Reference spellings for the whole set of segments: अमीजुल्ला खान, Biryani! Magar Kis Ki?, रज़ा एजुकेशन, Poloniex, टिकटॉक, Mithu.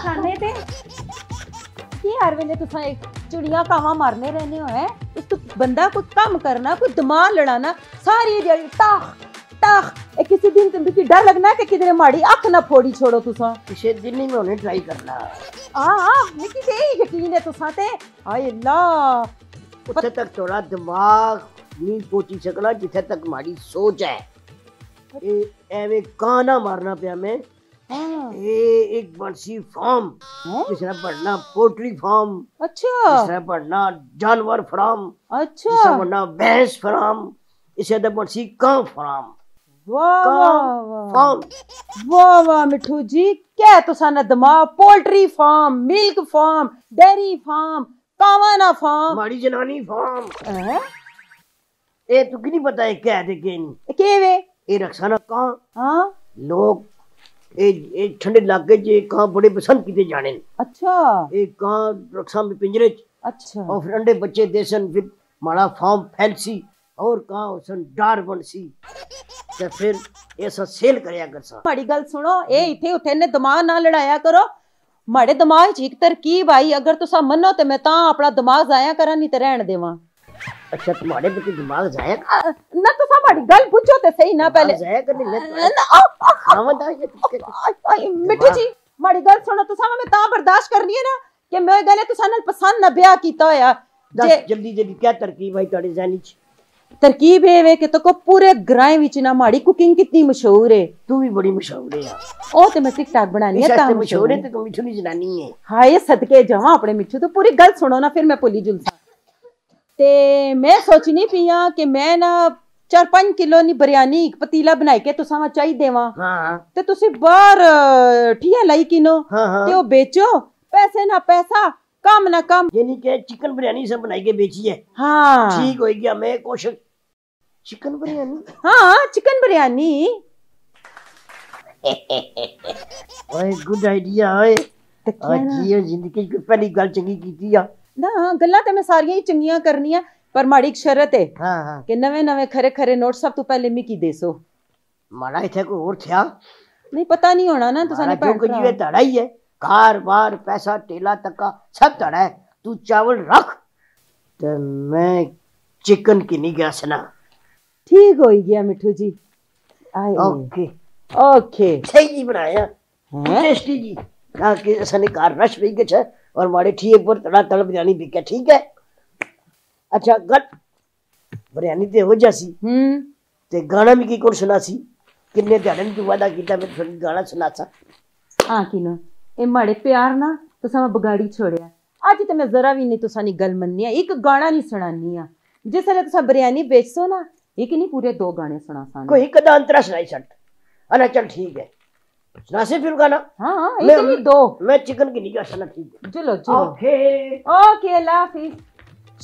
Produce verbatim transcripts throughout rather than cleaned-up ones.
खाने दे की यार मैंने तुसा एक चिड़िया कावा मारने रहने हो है। इस तो बंदा कोई काम करना, कोई दिमाग लड़ाना सारी जड़ी ताख ताख। एक किसी दिन तुम्हें डर लगना कि किधर माड़ी अख ना फोड़ी छोड़ो। तुसा किसी दिन ही मैं उन्हें ट्राई करना। हां हां मिकी दे यकीन है तुसा ते। हाय अल्लाह उथे तक थोड़ा दिमाग नी पोची सकला जिथे तक माड़ी सोच है। ए एवे काना मारना पिया मैं। ए, एक बड़ी फार्म इसने पढ़ना पोल्ट्री फार्म। अच्छा इसने पढ़ना जानवर फार्म। अच्छा इसने पढ़ना भैंस फार्म। इसे तो बड़ी कां फार्म। वाह वाह वाह वाह मिठू जी क्या तुसा ना दिमाग। Poultry farm, milk farm, dairy farm, कावाना फार्म, माड़ी जनानी फार्म। ए तू की नहीं पता है क्या दे के केवे ए रखसाना कां। हां लोग ठंडे इलाके बड़े पसंद किए जाने। अच्छा एक में पिंजरे। अच्छा और फिर अंडे बच्चे देसन फिर माड़ा फार्म फैंसी और कहा डार बनसी ते फिर ऐसा सेल करया करसा। माड़ी गल सुनो ए इथे उथे ने दिमाग ना लड़ाया करो। माड़े दिमाग च एक तरकीब आई अगर तुसा मनो ते मैं तां अपना दिमाग जाया करा नहीं ते रहन देवां। अच्छा तुम्हारे पे दिमाग जाया ना तो सब बड़ी गल पूछो ते सही ना पहले जाया करनी मैं। मिठू जी माड़ी गल सुनो तो सामा मैं ता बर्दाश्त करनी है ना कि मैं गले तो सानल पसंद ना ब्याह कीता होया। जल्दी जल्दी क्या तरकीब है तुम्हारे जानी च? तरकीब है वे के तो को पूरे ग्राम विच ना माड़ी कुकिंग कितनी मशहूर है। तू भी बड़ी मशहूर है यार। ओ ते मैं टिकटॉक बनानी है ता मशहूर है ते तुम मिठू नहीं जनानी है। हाय सदके जावा अपने मिठू तो पूरी गल सुनो ना फिर मैं भूली जुलसा। ते मैं सोचनी पिया कि मैं ना चार पांच किलो नी बिरयानी एक पतीला बनाई के तुसा वा चाई देवा। हाँ। ते तुसी बार ठिया लाई किनो। हाँ हाँ। ते वो बेचो पैसे ना पैसा कम ना कम। यानी के चिकन बिरयानी सब बनाई के बेची है। हाँ ठीक होगी हमें कोशिश। चिकन बिरयानी हाँ चिकन बिरयानी ओए गुड आइडिया ओए। आज ये जिंदगी की पहली गल चंगी कीती आ ना। गल्ला ते मैं सारियां ही चंगियां करनियां पर माड़ी एक शर्त है। हां हां कि नवे नवे खरे खरे नोट सब तू पहले मिकी देसो। माड़ा इथे कोई और थया नहीं पता नहीं होना ना तुसाने पर जो जीवे तड़ा ही है। कार-बार पैसा टेला तका सब तड़ा है। तू चावल रख ते मैं चिकन की नहीं गसना। ठीक होई गया मिठू जी। आए ओके ओके सही जी बनाया है टेस्टी जी। ना कि असने कार रश भी गछ और माड़े ठीक एक बार तड़ा तड़ बिरयानी बिके ठीक है। अच्छा गट बिरयानी ते हो जासी। हम्म ते गाना भी की कोन सुनासी किन्ने ध्यान तू वादा कीता मैं थोड़ी गाना सुनासा। हां किनो ए माड़े प्यार ना तुसा बगाड़ी छोड़या। आज ते मैं जरा भी नहीं तुसा नी गल मननिया। एक गाना नहीं सुनानी आ जिसले तुसा बिरयानी बेचसो ना। एक नहीं पूरे दो गाने सुनासा कोई एक दा अंतरा सुनाई छट। अरे चल ठीक है नासे फिर गाना। हाँ मैं, नहीं दो मैं चिकन की निगाह से ठीक है। चलो चलो ओके ओके अल्लाह हाफिज।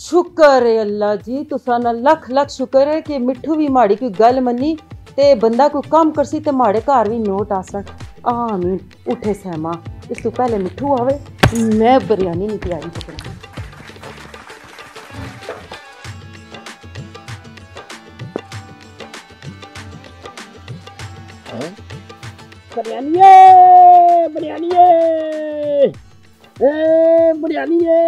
शुक्र है अल्लाह जी तुसा ना लख लख शुक्र है कि मिठू भी माड़ी कोई गल मनी ते बंदा को काम करसी ते माड़े घर भी नोट आ सक। आमीन उठे सहमा। इस तू पहले मिठू आवे मैं बिरयानी नी तैयारी पकड़ा। बिरयानी है बिरयानी है बिरयानी है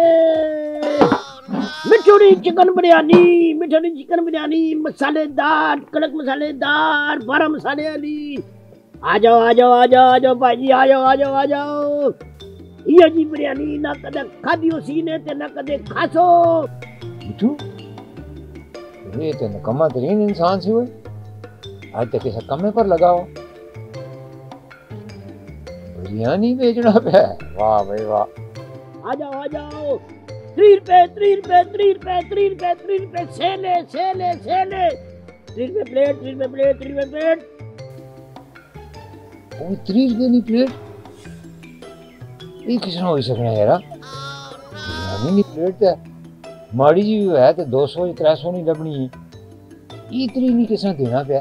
मिठूरी चिकन बिरयानी। मिठूरी चिकन बिरयानी मसालेदार कड़क मसालेदार बारह मसाले वाली। आ जाओ आ जाओ आ जाओ आ जाओ भाई जी आ जाओ आ जाओ आ जाओ। ये जी बिरयानी ना कदे खादी उसी ने ते ना कदे खासो। मिठू ये तो नकम्मा तरीन इंसान सी हुए। आज तक इस कमे पर लगाओ बिरयानी बेचना पे। वाह भाई वाह। आ जाओ आ जाओ तीन रुपए तीन रुपए तीन रुपए तीन रुपए तीन रुपए सेले सेले सेले तीन रुपए प्लेट तीन रुपए प्लेट तीन रुपए प्लेट। ओ तीन रुपए नी प्लेट ये किसने हो सकना यार। बिरयानी नी प्लेट है माड़ी जी है तो दो सौ त्रै सौ नहीं लबनी है। इतनी नहीं किसने देना पे।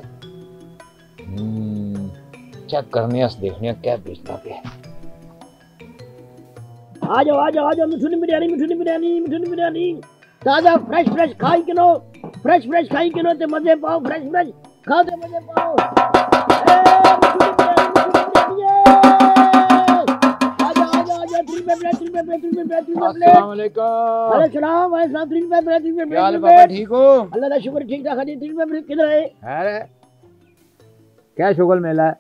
चेक करने देखने क्या बेचना पे। आ जाओ आ जाओ आ जाओ मिठूनी बिरयानी मिठूनी बिरयानी मिठूनी बिरयानी ताजा फ्रेश फ्रेश खाई किनो। फ्रेश फ्रेश खाई किनो ते मजे पाओ। फ्रेश फ्रेश खाओ ते मजे पाओ। ए मिठूनी बिरयानी मिठूनी बिरयानी आ जाओ आ जाओ क्या शुगर मेला है?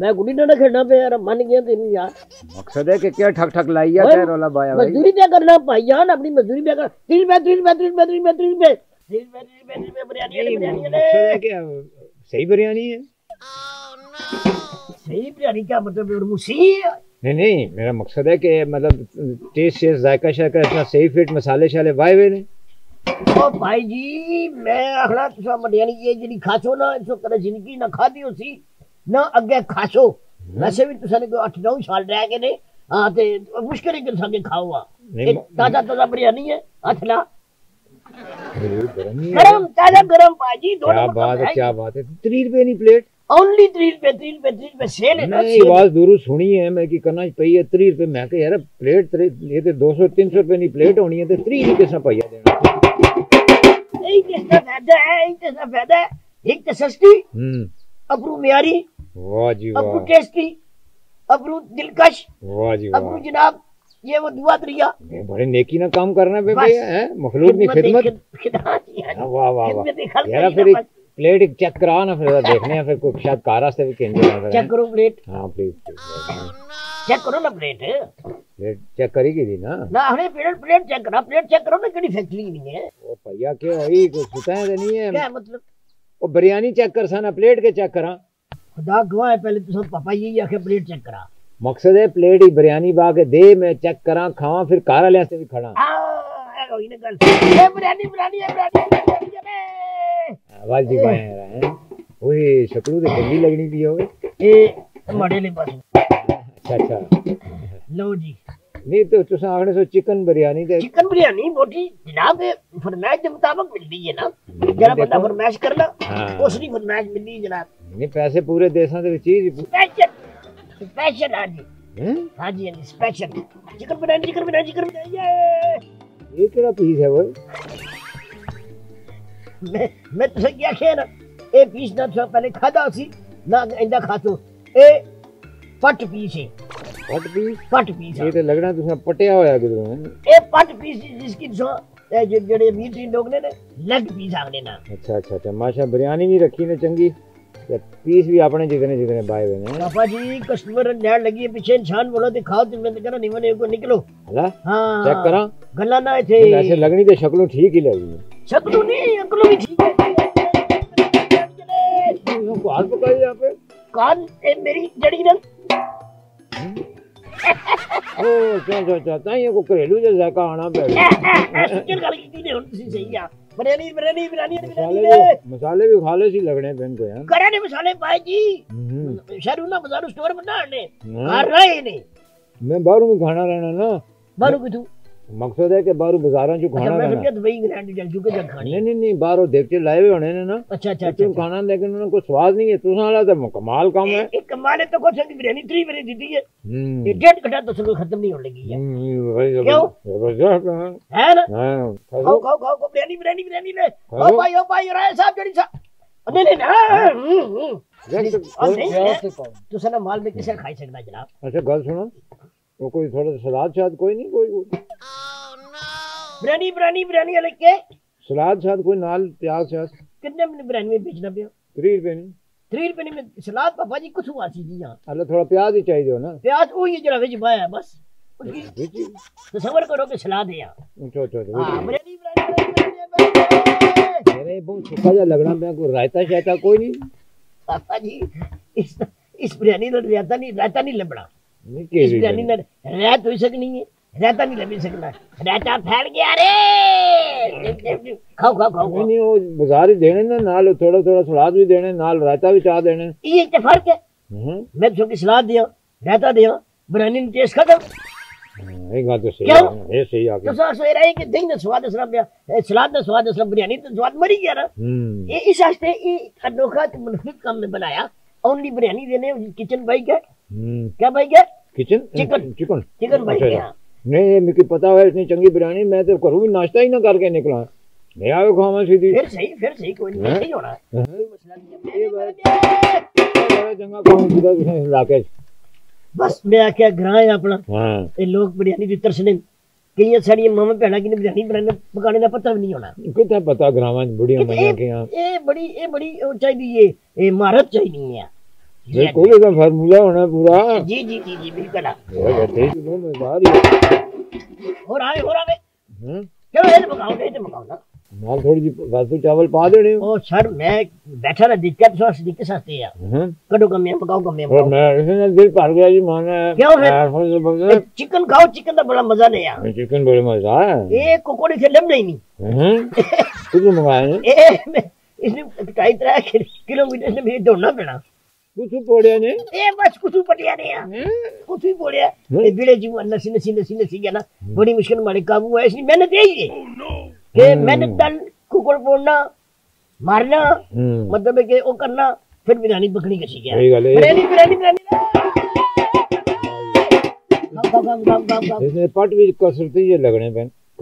मैं गुड़ी डंडा खेलना पे यार मन गया तेन यार। मकसद है कि क्या ठक ठक लाई है क्या रोला बाया भाई। मजदूरी पे करना भाई यार, अपनी मजदूरी पे कर। तीन पे तीन पे तीन पे तीन पे तीन पे तीन पे तीन पे तीन पे बिरयानी बिरयानी है क्या? सही बिरयानी है। सही बिरयानी क्या मतलब है? मुसी नहीं नहीं, मेरा मकसद है कि मतलब टेस्ट से जायका शायका इतना सही फिट मसाले शाले वाए वे ने। ओ भाई जी मैं अखड़ा तुसा बिरयानी ये जड़ी खाचो ना इसको कदे जिंदगी ना खादी उसी ना अगे खासो। वैसे भी तुसाने को आठ नौ साल रह गए ने। हां ते मुश्किल के संगे खाओवा एक ताजा ताजा बिरयानी है अथला गरम ताजा गरम भाजी दोनों। क्या बात है, क्या बात है। तीन रुपए नी प्लेट ओनली तीन रुपए तीन रुपए तीन रुपए सेल है। नहीं आवाज दूर सुनी है मैं की कना पई है तीन रुपए। मैं कह यार प्लेट ये ते दो सौ तीन सौ रुपए नी प्लेट होनी है ते तीन रुपए सा पईया देना। ए किसका फायदा है? एक तो फायदा है, एक तो सस्ती हम्म अपरू म्यारी वाह जी वाह, अपरू टेस्टी, अपरू दिलकश वाह जी वाह, अपरू जनाब ये वो दुआ त्रिया। बड़े नेकी ना काम करना बे भैया हैं, मखलूक की खिदमत खिदमत वाह वाह वाह। यार फिर प्लेट चेक कराओ ना फिर देखने हैं फिर कोई शायद कारा से भी केंद्र ना चेक करो प्लेट। हां प्लीज चेक करो ना प्लेट। प्लेट चेक करी की थी ना ना हमने प्लेट प्लेट चेक करा। प्लेट चेक करो ना कड़ी फैक्ट्री नहीं है ओ भैया क्या होई कुछ पता है नहीं है क्या मतलब। ओ बिरयानी चेक कर साना प्लेट के चेक करा खुदा गवाह है। पहले तो सब पापा यही आके प्लेट चेक करा। मकसद है प्लेट ही बिरयानी बा के दे मैं चेक करा खावा फिर कारा ले से भी खड़ा। आ कोई ना गल ए बिरयानी बिरयानी है बिरयानी है आवाज जी भाई आ रहा है। ओए शकलू दे गंदी लगनी भी होवे ए मड़े ले बस। अच्छा अच्छा लो जी नहीं तो तुसा आखने सो चिकन बिरयानी दे। चिकन बिरयानी मोटी जनाब फरमाइश के मुताबिक मिलनी है ना। जरा बंदा फरमाइश कर ला उस दी फरमाइश मिलनी जनाब। नहीं पैसे पूरे देशा दे चीज स्पेशल स्पेशल आ जी हैं। हां जी हां special chicken biryani chicken biryani chicken biryani ये ये तेरा पीस है वो। मैं मैं तो क्या कह ना ए पीस ना तो पहले खादा सी ना इंदा खातो ए पट पीस है। पट पीस पट पीस ये तो लगना तुसा पटिया होया किधरों है ए पट पीस जिसकी जो जेड़े मीठी लोग ने लेग पीस आंगने ना। अच्छा अच्छा अच्छा माशा बिरयानी भी रखी ने चंगी या पीस भी आपने जितने जितने बाए हुए ने। पापा जी कस्टमर लैंड लगी है पीछे इंसान बोलो दिखाओ तुम ने कहना निवन को निकलो हला। हां चेक करा गल्ला ना थे ऐसे लगनी तो शक्लों ठीक ही लगी शक्लों नहीं अंकलों भी ठीक है। तुमको हाथ पकड़ यहां पे कान ए मेरी जड़ी ना ओ चल चल ताई को घरेलू जैसा खाना बैठे फिर गल की ने हुन तुसी सही आ। बिरयानी बिरयानी बिरयानी मसाले भी खाले सी लगने पेन को यार करे ने मसाले भाई जी शरू ना बाजार स्टोर बना ने कर रहे ने। मैं बाहरों में खाना रहना ना बाहरों की तू मकसद है कि बाहरों बाजारां जो खाना रहना। मैं दुबई ग्रैंड जल चुके जल खाने नहीं नहीं बाहरों देखते लाए हुए होने ने ना। अच्छा अच्छा तुम खाना लेकिन उन्हें कोई स्वाद नहीं है तुसा वाला तो कमाल काम है। एक कमाल है तो को से बिरयानी तीन बिरयानी दीदी है ये डेढ़ घंटा तो सब खत्म नहीं होने लगी है क्यों है ना। खाओ खाओ खाओ बिरयानी बिरयानी बिरयानी ले ओ भाई ओ भाई राय साहब जड़ी साहब नहीं नहीं ना तुसा ना माल में किसे खाई सकदा जनाब। अच्छा गल सुनो वो कोई थोड़ा सलाद शायद कोई नहीं कोई बिरयानी बिरयानी बिरयानी अलग के सलाद शायद कोई नाल प्याज शायद कितने में बिरयानी में बेचना पे तीन रुपए नहीं तीन रुपए में सलाद पापा जी कुछ हुआ सी जी। हां अल्लाह थोड़ा प्याज ही चाहिए हो ना प्याज वो ये जरा वेज बाया बस उसकी तसव्वुर करो के सलाद है यार। चलो चलो हां बिरयानी बिरयानी मेरे बहुत छुपा जा लगना मैं कोई रायता शायता कोई नहीं पापा जी इस इस बिरयानी में रायता नहीं रायता नहीं लबड़ा नहीं के बिरयानी में रायता हो सकनी है रहता नहीं लगी सकना रहता फैल गया रे। खाओ खाओ खाओ नहीं वो बाजार ही देने ना नाल थोड़ा थोड़ा सलाद भी देने नाल रायता भी चाह देने ये क्या फर्क है। मैं तो की सलाद दिया रायता दिया बिरयानी टेस्ट खत्म। एक बात तो सही है ये सही आ गया तो सो रही कि दिन स्वाद असर पे सलाद में स्वाद असर बिरयानी तो स्वाद मर गया ना। ये इस वास्ते ये अनोखा मुनफिक काम में बनाया ओनली बिरयानी देने किचन भाई के क्या भाई के किचन चिकन चिकन चिकन भाई के नहीं मुझे पता है इतनी चंगी बिरयानी मैं तो करूँ भी नाश्ता ही ना करके निकला नहीं आवे खावा सीधी फिर सही फिर सही कोई नहीं सही होना कोई मसला नहीं है ये बड़ा चंगा काम सीधा इलाके बस मैं आख्या ग्रां है अपना ये लोग बिरयानी दी तरसने कई सारी मामा भैणा कि बिरयानी बनाने पकाने का पता भी नहीं होना कितना पता ग्रावां बुढ़िया माइयां के ये बड़ी ये बड़ी चाहिदी है ये महारत चाहिदी है देखो ये फार्मूला होना पूरा जी जी जी जी बिल्कुल हो रहा है हो रहा है हम चलो ये पकाओ ये पकाओ ना माल थोड़ी जी वास्तु चावल पा देने ओ सर मैं बैठा रहा दिक्कत सॉस दिक्कत साथे यार कटो कमे पकाओ कमे और मैं इसने दिल भर गया जी माना क्यों फिर चिकन खाओ चिकन का बड़ा मजा नहीं यार चिकन बड़े मजा है ये कोकोड़ी से लम नहीं हम कुछ मंगाए ए इसने कटाई तरह किलोमीटर से भी दौड़ना पड़ा कुछ बोलिया ने ए बस कुछ पटिया ने यार कुछ ही बोलिया ये बिड़े जी नसी नसी नसी नसी गया ना बड़ी मुश्किल हमारे काबू है इसलिए मैंने दे ही के मैंने दल कुकड़ फोड़ना मारना मतलब के वो करना फिर बिरयानी पकड़ी कैसी क्या बिरयानी बिरयानी बिरयानी इसने पट भी कसरती ये लगने पे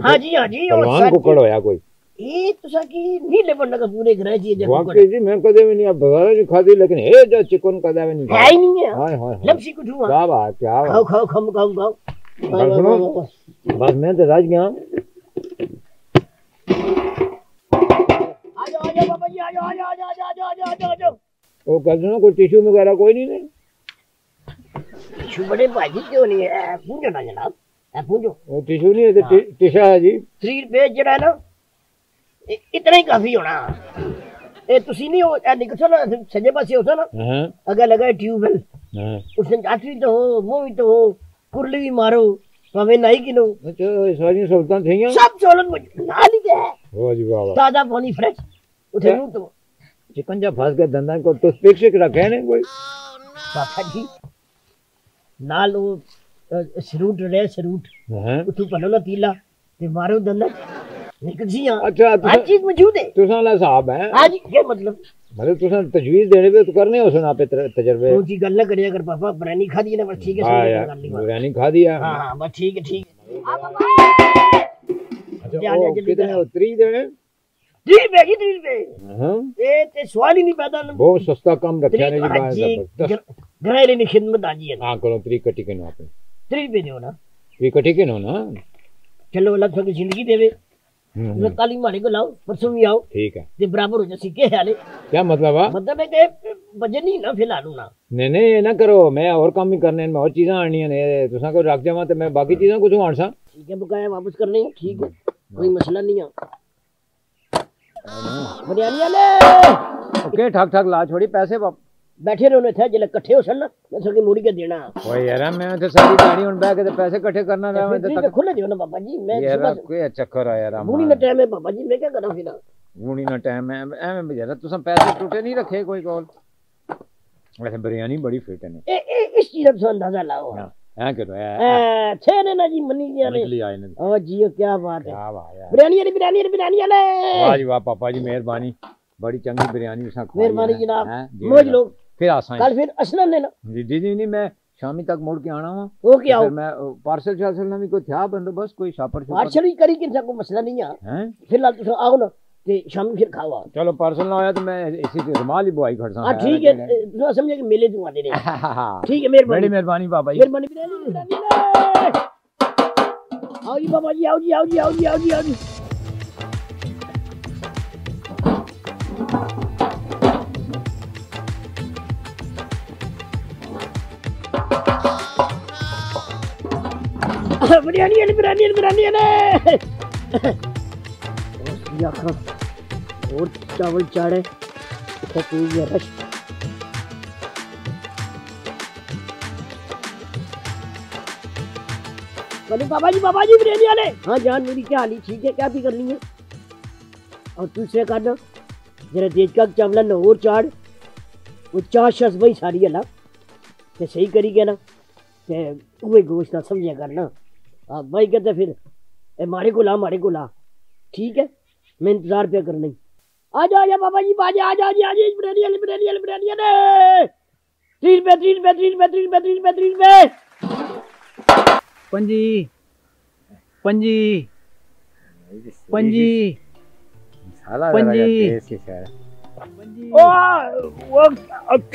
हां जी हां जी और साथ कुकड़ होया कोई ये तुसा की नीले बन्ना का पूरे घर जी जब वाकई जी मैं कदे भी नहीं अब बगारा जी खादी लेकिन ए जो चिकन कदा भी नहीं है नहीं है हां हां लपसी कुछ हुआ क्या बात क्या खाओ खाओ खम खाओ खाओ बस मैं तो राज गया ओ गजनो कोई टिश्यू वगैरह कोई नहीं नहीं टिश्यू बड़े भाजी क्यों नहीं है पूछो ना जनाब आप पूछो ओ टिश्यू नहीं है तो टिशा है जी तीन रुपए जड़ा ना इतना ही काफी होना ए तुसी नहीं हो निकल चलो सजे पास हो ना अगर लगा ट्यूबवेल उसने आती तो हो वो भी तो हो कुरली भी मारो भावे नहीं किलो अच्छा सारी सहूलतां थी सब सहूलत ना ली है वाह जी वाह ताजा पानी फ्रेश उठे नु तो चिकन जा फंस गया धंधा को तो स्पेसिफिक रखे ने कोई बाबा जी नाल वो सरूट रे सरूट हां उठू पनोला पीला ते मारो धंधा निकल जी अच्छा हर चीज मौजूद है तुसा ला साहब है आज ये मतलब मतलब तुसा तजवीज देने पे तो करने हो सुना पे तजरबे कोई गल ना करिया कर पापा बिरयानी खा दी ना बस ठीक है हां बिरयानी खा दिया हां बस ठीक है ठीक है आप अच्छा वो कितने हो तीन देने कोई मसला नहीं बिरयानी वाले ओके ठक ठक ला छोड़ी पैसे बैठे रहो ने थे जले इकट्ठे होसन ना मैं सके मुड़ी के देना ओए यार मैं तो सारी गाड़ी उन बैग के पैसे इकट्ठे करना रहा मैं तो खुले दियो ना बाबा जी मैं यार कोई चक्कर आ यार मुड़ी ना टाइम है बाबा जी मैं क्या करा फिर मुड़ी ना टाइम है एवें बेचारा तुसा पैसे टूटे नहीं रखे कोई कॉल वैसे बिरयानी बड़ी फिट है ए ए इस चीज का अंदाजा लाओ हां करो ए छे ने ना जी मनी जी आए ओ जी क्या बात है क्या बात है बिरयानी वाली बिरयानी वाली बिरयानी वाले वाह जी वाह पापा जी मेहरबानी बड़ी चंगी बिरयानी उसा खवाई मेहरबानी जनाब मौज लो फिर आसा कल फिर असलन लेना जी जी जी नहीं मैं शामी तक मुड़ के आना हूं ओके आओ फिर मैं पार्सल शार्सल ना भी कोई था बंदोबस्त कोई शापर पार्सल करी कि सब को मसला नहीं है फिलहाल तुम आओ ना ते शाम फिर खावा चलो पार्सल ना आया तो मैं इसी से रुमाल ही बुआई खड़सा हां ठीक है तो समझे कि मेले दुआ दे रहे ठीक है मेहरबानी मेहरबानी बाबा जी मेहरबानी आओ जी बाबा जी आओ जी आओ जी आओ जी आओ जी आओ जी बिरयानी वाली बिरयानी वाली बिरयानी वाले और चावल चाड़े बाबा जी बाबा जी बिरयानी वाले हाँ जान मेरी क्या हाली ठीक है क्या भी करनी है और दूसरे करना जरा देख का चावल और चाड़ वो चार शस वही सारी है ना तो सही करी गया ना तो वही गोश्त ना समझा करना आप वही कहते फिर ए मारे को ला मारे को ला ठीक है मैं इंतजार पे कर नहीं आ जाओ जा बाबा जी बाजे आ जाओ जी आ जाओ बिरयानी वाली बिरयानी वाली बिरयानी ने तीन पे तीन पे तीन पे तीन पे तीन पे तीन पे पंजी पंजी पंजी साला पंजी ओ वो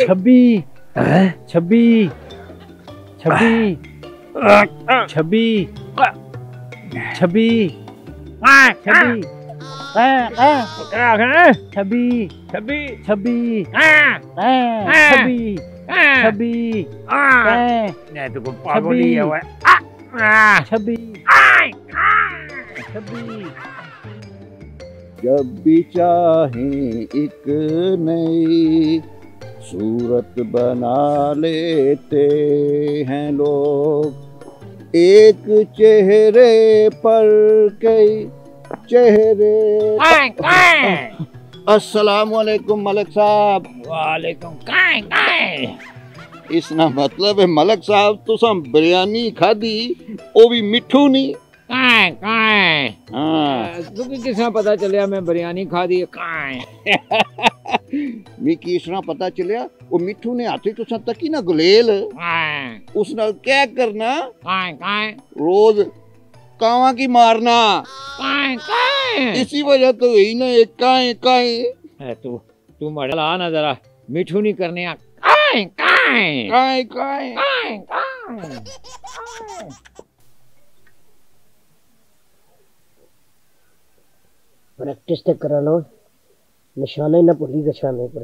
छब्बी है छब्बी छबी छबी छबी छबी छबी छबी छबी छबी छबी छबी छबी। जब भी चाहे एक नई सूरत बना लेते हैं लोग, एक चेहरे पर कई चेहरे। अस्सलामुअलैकुम मलक साहब। वालेकुम काय काय। इसना मतलब है मलक साहब तुसा बिरयानी खादी वो भी मिठू नी? काए, काए। हाँ। किसना पता चलिया मैं बिरयानी खा दी मी किसना पता चलिया वो मिठू ने आते तुसा तकी ना गुलेल उस नाल क्या करना काए, काए। रोज कावा की मारना काए, काए। इसी वजह तो यही ना एक काए काए तू तू मड़ल आ ना जरा मिठू नहीं करने आ काए काए काए काए काए काए। प्रैक्टिस तो करा लो, निशाने ना भूली निशाने पर।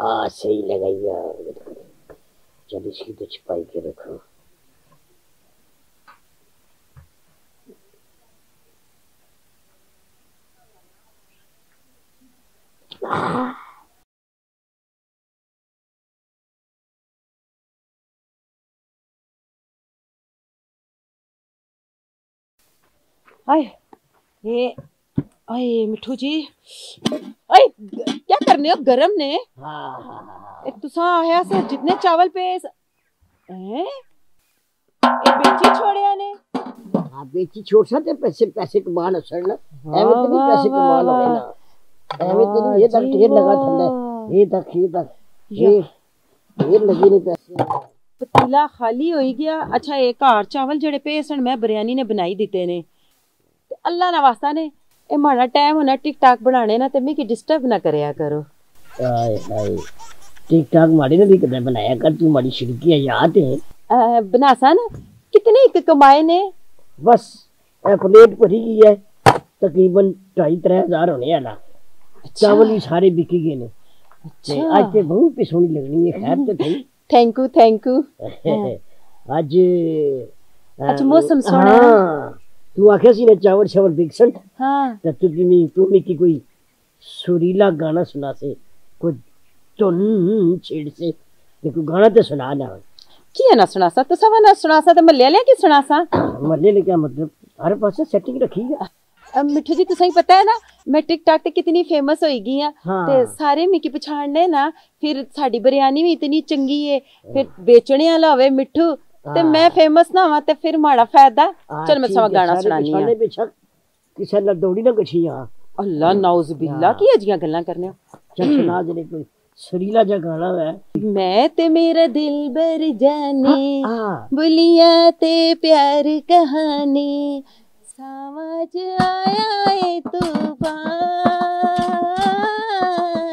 आ सही लगाइया। चल इसकी तो छुपाई के रखो। आए, ये आए मिठू जी आए, क्या करने हो गरम ने? हाँ तुसा आया से जितने चावल पे हैं बेची छोड़िया ने। हाँ बेची छोड़ सकते पैसे पैसे कमाना सड़ना एवं तो नहीं पैसे कमाना होना एवं तो नहीं। ये दर ढेर लगा ठंडा ये दर ये दर ये ढेर लगी नहीं पैसे। पतीला खाली हो गया। अच्छा एक आर चावल जड़े पे सन मैं बिरयानी ने बनाई दिते ने। अल्लाह ना वास्ता ने ए माड़ा टाइम होना टिक टाक बनाने ना ते मिकी डिस्टर्ब ना करया करो। हाय हाय टिक टाक माड़ी ने भी कदे बनाया कर तू माड़ी शिड़की है याद है बनासा ना कितने एक कमाए ने। बस ए प्लेट भरी गई है तकरीबन ढाई त्रे हजार होने आला। चावल ही सारे बिकी गए ने। अच्छा आज ते बहुत पे सोनी लगनी है। खैर ते भाई थैंक यू थैंक यू। आज आज मौसम सोना है। तू आखे सी ने चावल चावल बिकसन। हाँ तब तू की मी तू मी की कोई सुरीला गाना सुना से कोई धुन छेड़ से देखो गाना तो सुना ना की है ना सुना सा तो सब ना सुना सा तो मैं ले लिया कि सुना सा मल्ले ले क्या मतलब हर पासे सेटिंग रखी है। अब मिठू जी तुसें पता है ना मैं टिकटॉक ते कितनी फेमस होई गई हां ते सारे मिकी पछाणने ना फिर साडी बिरयानी भी इतनी चंगी है फिर बेचने वाला होवे मिठू ते मैं फेमस ना हुआ ते फिर माड़ा फायदा। चल मैं सवा गाना सुनानी है। किसे ना दौड़ी ना गछिया अल्लाह नाउज बिल्ला की अजियां गल्ला करने चल सुना दे कोई सुरीला जा गाना है। मैं ते मेरा दिल भर जाने बुलिया ते प्यार कहानी समझ आया ए तूफान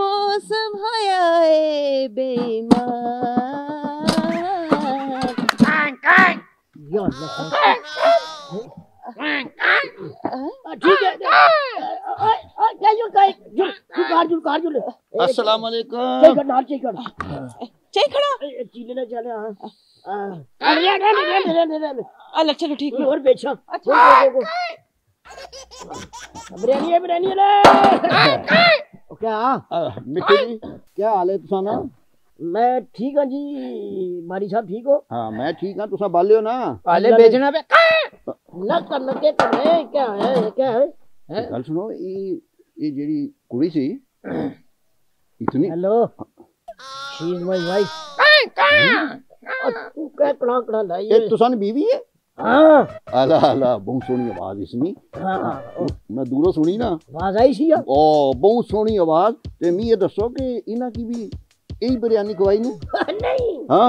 मौसम होया ए बेईमान। चलो ठीक है और बेचा क्या हाल है तुसाना? मैं ठीक हूँ जी मारी साहब ठीक हो? हाँ मैं ठीक हूँ तुसा बाले हो ना बाले बेचना पे ना कर लगे तुम्हें क्या है क्या है गल सुनो ये ये जेडी कुड़ी सी इतनी hello she is my wife. तू क्या कड़ा कड़ा लाई ये तुसा ने बीवी है? हाँ आला आला बहुत सोहनी आवाज इसनी। हाँ मैं दूरों सुनी ना आवाज आई सी ओ बहुत सोहनी आवाज ते मी ये दसो कि इना की भी यही बिरयानी खवाई ने? नहीं, हाँ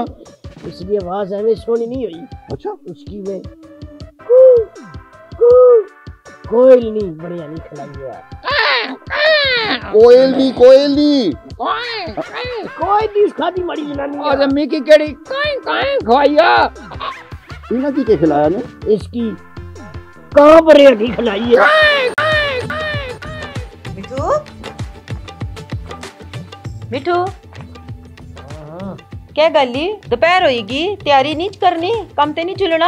उसकी आवाज हमें सुनी नहीं हुई। अच्छा, उसकी में कू कू कोयल नहीं बिरयानी खिलाई है। कोयल नहीं, कोयल नहीं, कोयल नहीं खाती मरी जनानी। और अम्मी की केड़ी काई काई खवाया इना की के खिलाया ने? इसकी कहां बिरयानी खिलाई है? मिठू, मिठू, क्या गली दोपहर होएगी, तैयारी नहीं करनी, कम ते नहीं चुलना,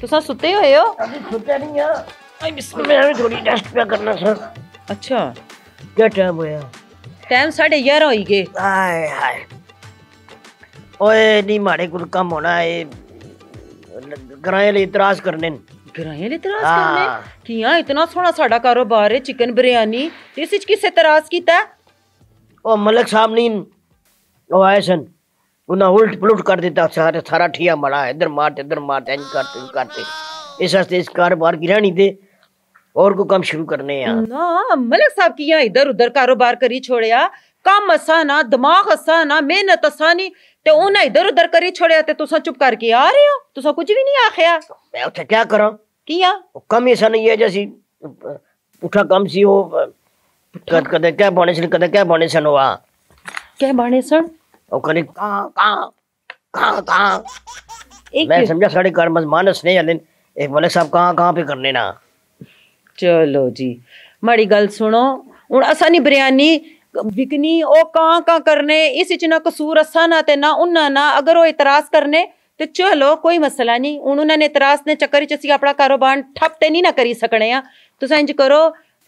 तुसा सुते होए हो? सुते नहीं यार, आई बिस्मिल्लाह, मैंने थोड़ी रेस्ट पे करना सर। अच्छा, क्या टाइम होया? टाइम साढ़े ग्यारह होएगी। हाय हाय, ओए नहीं मारे कुल कम होना है, ग्राहक ले इतराज करने। ग्राहक इतराज करने? कि यहाँ इतना सोना साड़ा कारोबार है चिकन बिरयानी, इस किससे इतराज किया? ओ मलक साहब ने ओ आए सन, उन्हें उल्ट पलट कर देता, सारा सारा ठिया मड़ा है, इधर मारते इधर मारते इंज करते इंज करते, इस हस्ते इस कारोबार की रहनी दे और को काम शुरू करने हैं। ना मलक साहब की यहाँ इधर उधर कारोबार करी छोड़या, काम असाना दिमाग असाना मेहनत असानी, ते उन्हें इधर उधर करी छोड़या, ते तुसा चुप करके आ रहे हो, तुसा कुछ भी नहीं आखिया। मैं उसे क्या करा किया? कम ऐसा नहीं है जैसी उठा कम सी हो कद कद क्या बने सन, कद क्या बने सन हुआ, क्या बने सन और कने का का का का एक मैं समझा सारे कार मानस नहीं है, लेकिन एक मलिक साहब कहां कहां पे करने ना। चलो जी माड़ी गल सुनो, हुन असा नहीं बिरयानी विकनी ओ कहां कहां करने, इस च ना कसूर असा ना ते ना उन्ना ना, अगर वो इतराज करने ते चलो कोई मसला नहीं, उन्होंने इतराज ने चक्कर च असि अपना कारोबार ठप ते नहीं ना करी सकने आ। तुसा इंज करो,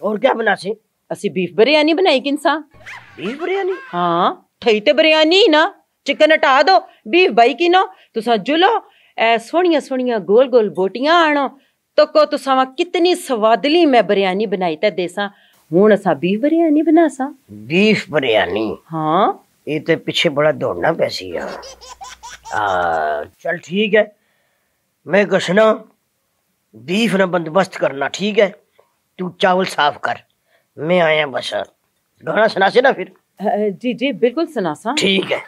और क्या बनासी? असी बीफ बिरयानी बनाई किनसा। बीफ बिरयानी? हां ठई ते बिरयानी ना, चिकन हटा दो, बीफ बाई की नो, तुसा जुलो ए सोनिया सोनिया गोल गोल बोटियां आनो, तो को तुसा कितनी स्वादली मैं बिरयानी बनाई ते देसा। हुन असा बीफ बिरयानी बनासा। बीफ बिरयानी? हां ये ते पीछे बड़ा दौड़ना पैसी है। आ चल ठीक है, मैं गशना बीफ ना बंदोबस्त करना, ठीक है तू चावल साफ कर, मैं आया बस। गाना सुनासे ना फिर? जी जी बिल्कुल सुनासा। ठीक है।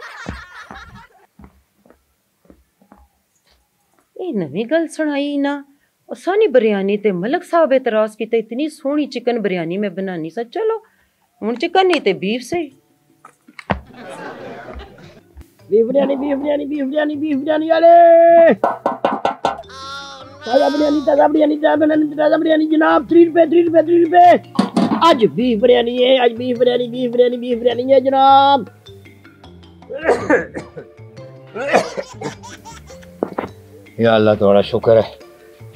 ये नवी गल सुनाई ना, असानी बिरयानी ते मलक साहब एतराज किया, इतनी सोहनी चिकन बिरयानी में बनानी सा, चलो हुन चिकन नहीं ते बीफ से beef biryani beef biryani beef biryani beef biryani वाले ताजा बिरयानी ताजा बिरयानी ताजा बिरयानी जनाब, तीन रुपए तीन रुपए तीन रुपए आज बीफ बिरयानी है, आज beef biryani beef biryani beef biryani है जनाब। या अल्लाह थोड़ा शुक्र है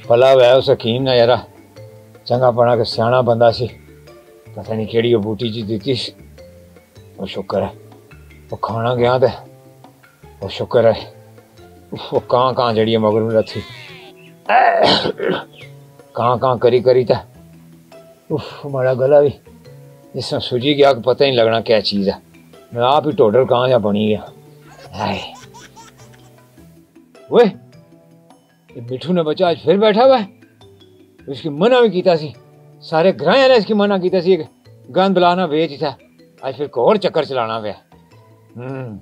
भला वह उस हकीम ने यारा चंगा पना के सियाना बंदा सी, पता नहीं केड़ी बूटी जी दी, वो शुक्र है वो खाना गया तो वो शुक्र है वो कहाँ कहाँ जड़ी मगर में रथी कहाँ कहाँ करी करी था, उफ माड़ा गला भी जिसमें सूजी गया कि पता ही नहीं लगना क्या चीज़ है, मैं आप ही टोडर कहाँ या बनी गया। ओए मिठू ने बच्चा आज फिर बैठा हुआ है, उसकी मना भी किया सी, सारे ग्राहक ने इसकी मना किया सी, गंद बुलाना बेच था, आज फिर को और चक्कर चलाना पे। हम्म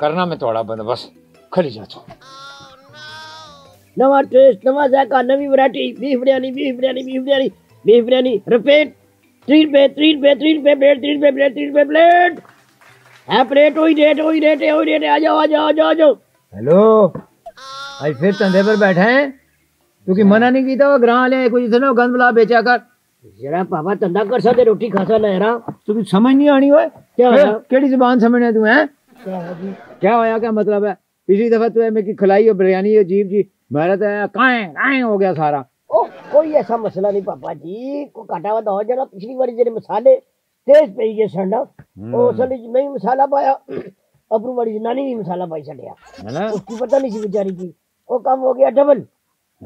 करना मैं थोड़ा बंदोबस्त, खली जाता हूँ। नवा टेस्ट नवा जायका नवी variety, beef biryani beef biryani beef biryani beef biryani, repeat तीन पे तीन पे तीन पे प्लेट तीन पे प्लेट तीन पे प्लेट है प्लेट, वही रेट वही रेट वही रेट, आ जाओ आ जाओ आ जाओ। हेलो आज फिर धंधे पर बैठे हैं, क्योंकि मना नहीं किया वो ग्रां ले कोई सुनो गंद बुला बेचा कर जरा पापा, धंधा कर सकते रोटी खासा ले रहा, तुझे समझ नहीं आनी हो क्या होया, केड़ी जुबान समझने तू है, क्या होया क्या मतलब है? पिछली दफा तू मेरी खिलाई हो बिरयानी अजीब जी, मेरा तो काएं काएं हो गया सारा। ओ कोई ऐसा मसला नहीं पापा जी, को काटा वादा हो जाना, पिछली बार जरे मसाले तेज पे ये संडा ओ साले जी, मैं ही मसाला पाया, अपनी बड़ी नानी ने मसाला पाई छड़या है ना, उसकी पता नहीं सी बेचारी की, ओ काम हो गया डबल।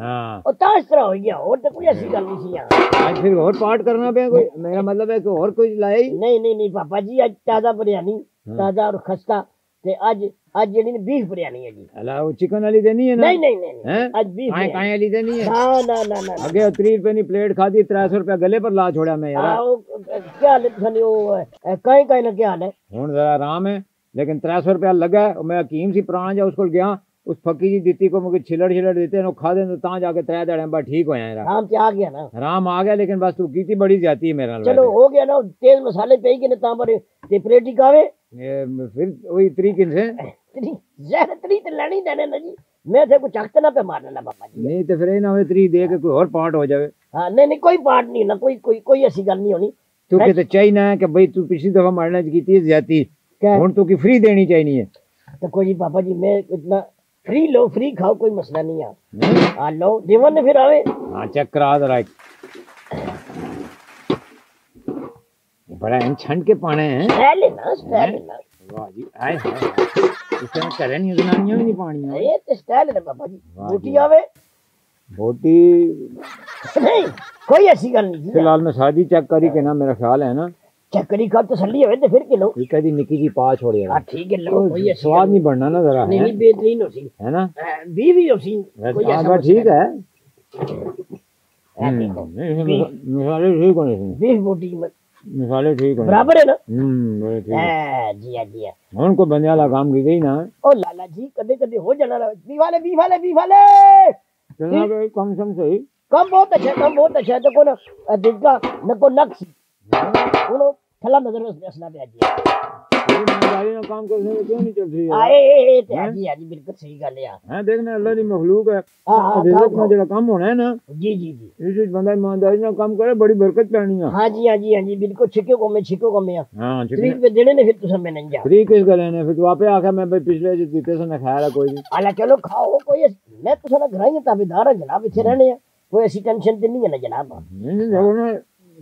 हां ओ ताश तरह हो गया, और तो कोई ऐसी गल नहीं सी यार, आज फिर और पार्ट करना पे कोई, मेरा मतलब है कि और कोई लाई नहीं नहीं नहीं पापा जी, आज ताजा बिरयानी ताजा और खस्ता, ते आज आज जेडी ने बीफ बिरयानी है जी। अला वो चिकन वाली देनी है ना? नहीं नहीं नहीं, नहीं। आज बीफ काई काई वाली देनी है। ना ना ना ना आगे तीस रुपए नी प्लेट खादी, त्रै सौ रुपए गले पर ला छोड़ा मैं यार। आ, ओ, क्या हाल है थाने, ओ काई काई ना क्या हाल है? हुन जरा आराम है, लेकिन त्रै सौ रुपया लगा और मैं हकीम सी पुराना जा उस को गया उस फकी जी दीती को मुझे छिलड़ छिलड़ देते खा दें तो जाके त्रै दड़े बस ठीक हो जाए आ गया ना आराम आ गया लेकिन बस तू की बड़ी जाती है मेरे चलो हो गया ना तेज मसाले पे के ना पर ते प्लेटी कावे फिर वही तरीके से जहर तरी ते लेनी देने ना जी मैं थे कुछ चकते ना पे मारने ना बाबा जी नहीं तो फिर ना वे तरी दे के कोई और पार्ट हो जावे हां नहीं नहीं कोई पार्ट नहीं ना कोई कोई कोई ऐसी गल नहीं होनी तू कहते चाहिए ना कि भाई तू पिछली दफा मारने कीती है ज्यादती हुन तो की फ्री देनी चाहिए तो कोई बाबा जी मैं इतना फ्री लो फ्री खाओ कोई मसला नहीं है आ लो जीवन ने फिर आवे हां चेक करा जरा बड़ा इन छंड के पाने हैं पहले ना पहले ना वाह जी आए इसने करे नहीं जनानियां भी नहीं पानी ये तो स्टाइल है बाबा जी बूटी आवे बूटी नहीं कोई ऐसी गल नहीं फिलहाल मैं शादी चेक करी के ना मेरा ख्याल है ना चेक करी का तो सल्ली होवे तो फिर के लो एक आधी निकी जी पा छोड़े हां ठीक है लो कोई ऐसी स्वाद नहीं बढ़ना ना जरा नहीं बेहतरीन हो सी है ना बीवी हो सी कोई ऐसा ठीक है हां देखो मसाले ठीक होने चाहिए बीस बूटी मिसाले ठीक है बराबर है ना हम्म ठीक है जी हां जी हां उनको बंदियाला काम की गई ना ओ लाला जी कदे-कदे हो जाना बी वाले बी वाले बी वाले चलना भाई कम सम सही कम बहुत अच्छा कम बहुत अच्छा तो को ना दिखा न को नक्श बोलो थला नजर में असना पे आ जी ये मंगाई ना काम करने में क्यों नहीं चल रही है ए ए ते जी हां जी बिल्कुल सही गल है हां देखना अल्लाह दी मखलूक है रिज़्क में जो काम होना है ना जी जी जी इस बंदा ईमानदारी ना काम करे बड़ी बरकत पानी है हां जी हां जी हां जी बिल्कुल छिके को में छिको को में हां फ्री पे देने ने फिर तो सब में नहीं जा फ्री किस गले ने फिर तो वापस आके मैं भाई पिछले जो जीते से ना खाया कोई नहीं आला चलो खाओ कोई मैं तो सारा घर ही ताबेदार है जनाब इथे रहने है कोई ऐसी टेंशन तो नहीं है ना जनाब नहीं देखो ना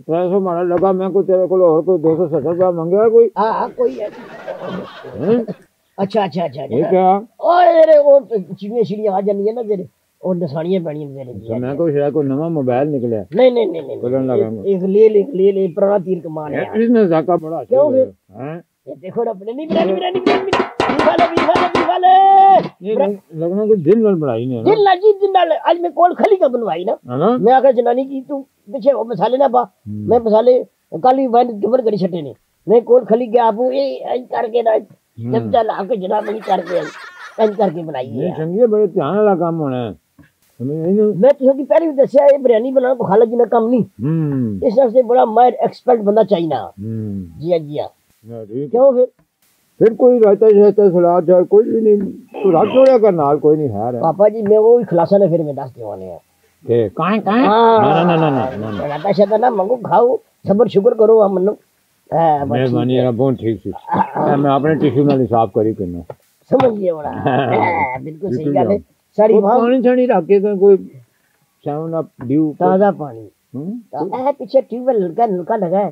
पैसा मारा लगा मैं को तेरे को और को दो सौ सत्तर मांगेगा कोई हां हां कोई है अच्छा अच्छा अच्छा ये क्या ओए रे ओ चिड़िया चिड़िया आ जानी है ना तेरे और नसानियां बनी मेरे जी मैं को शायद को नया मोबाइल निकला नहीं नहीं नहीं नहीं एक ले ले ले ले पुराना तीर कमान है इसने जाका बड़ा क्यों हैं ये देखो अपने नहीं बिरयानी बिरयानी बिरयानी वाले बिरयानी वाले ये लगना को दिल वाल बनाई ने दिल लगी दिल वाले आज मैं कोल खाली का बनवाई ना मैं आके जनानी की तू पीछे वो मसाले ना पा मैं मसाले काली वाइन डबर करी छटे ने मैं कोल खाली गया आपू ये ऐन करके ना जब चल आके जनाब नहीं करके ऐन करके बनाई है चंगी बड़े ध्यान वाला काम होना है मैं तो की पहले भी दसिया ये बिरयानी बनाने को खाला जी ना काम नहीं हम्म इस सबसे बड़ा माहिर एक्सपर्ट बंदा चाहिए ना हम्म जी हां जी हां क्यों फिर फिर कोई रायता जैसा सलाद चार कोई भी नहीं तो रात छोड़ा कर नाल कोई नहीं है पापा जी मैं वो खलासा ने फिर मैं दस देवाने है के काहे काहे ना ना ना ना ना रायता शायद ना मंगो खाओ सबर शुक्र करो हम मनो मेहरबानी है बहुत ठीक सी मैं अपने टिश्यू नाल हिसाब करी करना समझ गया बड़ा बिल्कुल सही बात है सारी पानी छानी रखे कोई साउंड अप ड्यू ताजा पानी हम्म ए पीछे ट्यूबवेल लगा नलका लगा है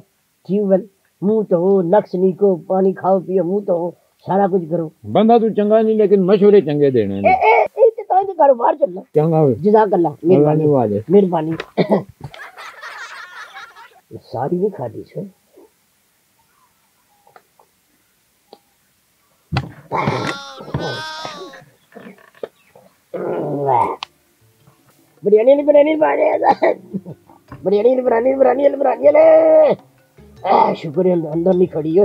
ट्यूबवेल मुंह तो हो नक्श नहीं को पानी खाओ पियो मुंह तो हो सारा कुछ करो बंदा तू चंगा नहीं लेकिन मशवरे चंगे देने ए ए ए ते तो कारोबार चलना चंगा हो जजाक अल्लाह मेहरबानी वाले मेहरबानी सारी नहीं खाती छे बिरयानी नहीं बिरयानी बनाने है बिरयानी नहीं बिरयानी बिरयानी बिरयानी ले आ शुक्र है अंदर नहीं खड़ी है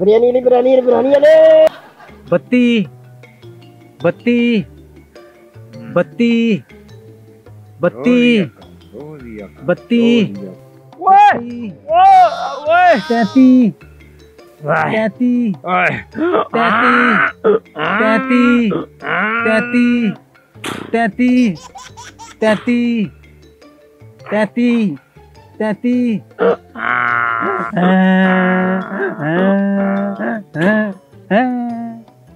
बिरयानी नहीं बिरयानी बिरयानी ले बत्ती बत्ती बत्ती बत्ती बत्ती ओए ओए तैती तैती तैती तैती तैती तैती तैती तैती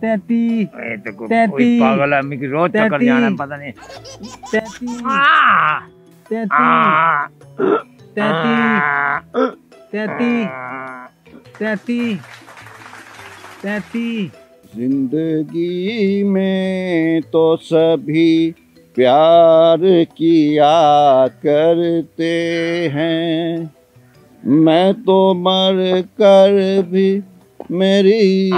तैती तैती पागल है मुझे रोज चक्कर जाना पता नहीं तैती तैती तैती तैती तैती जिंदगी में तो सभी प्यार किया करते हैं मैं तो मर कर भी मेरी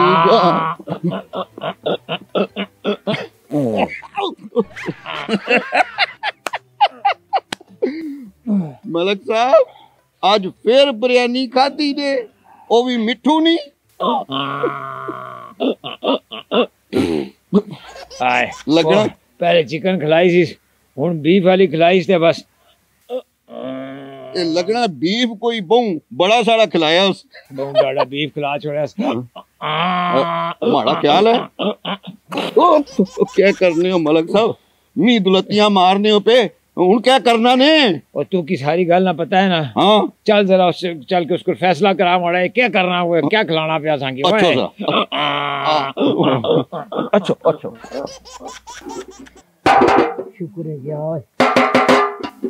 मलक साहब आज फिर बिरयानी खाती ने वो भी मिठू नहीं आए लगना पहले चिकन खिलाई सी हुन बीफ वाली खिलाई ते बस ए लगना बीफ कोई बहु बड़ा सारा खिलाया उस बहु बड़ा बीफ खिला छोड़ा माड़ा ख्याल है ओ क्या करने हो मलक साहब मी दुलतियां मारने हो पे उन क्या करना ने और तू की सारी गल ना पता है ना हाँ? चल जरा उससे चल के उसको फैसला करा माड़ा है क्या करना हुआ क्या खिलाना प्या सांगी अच्छा अच्छा शुक्र है यार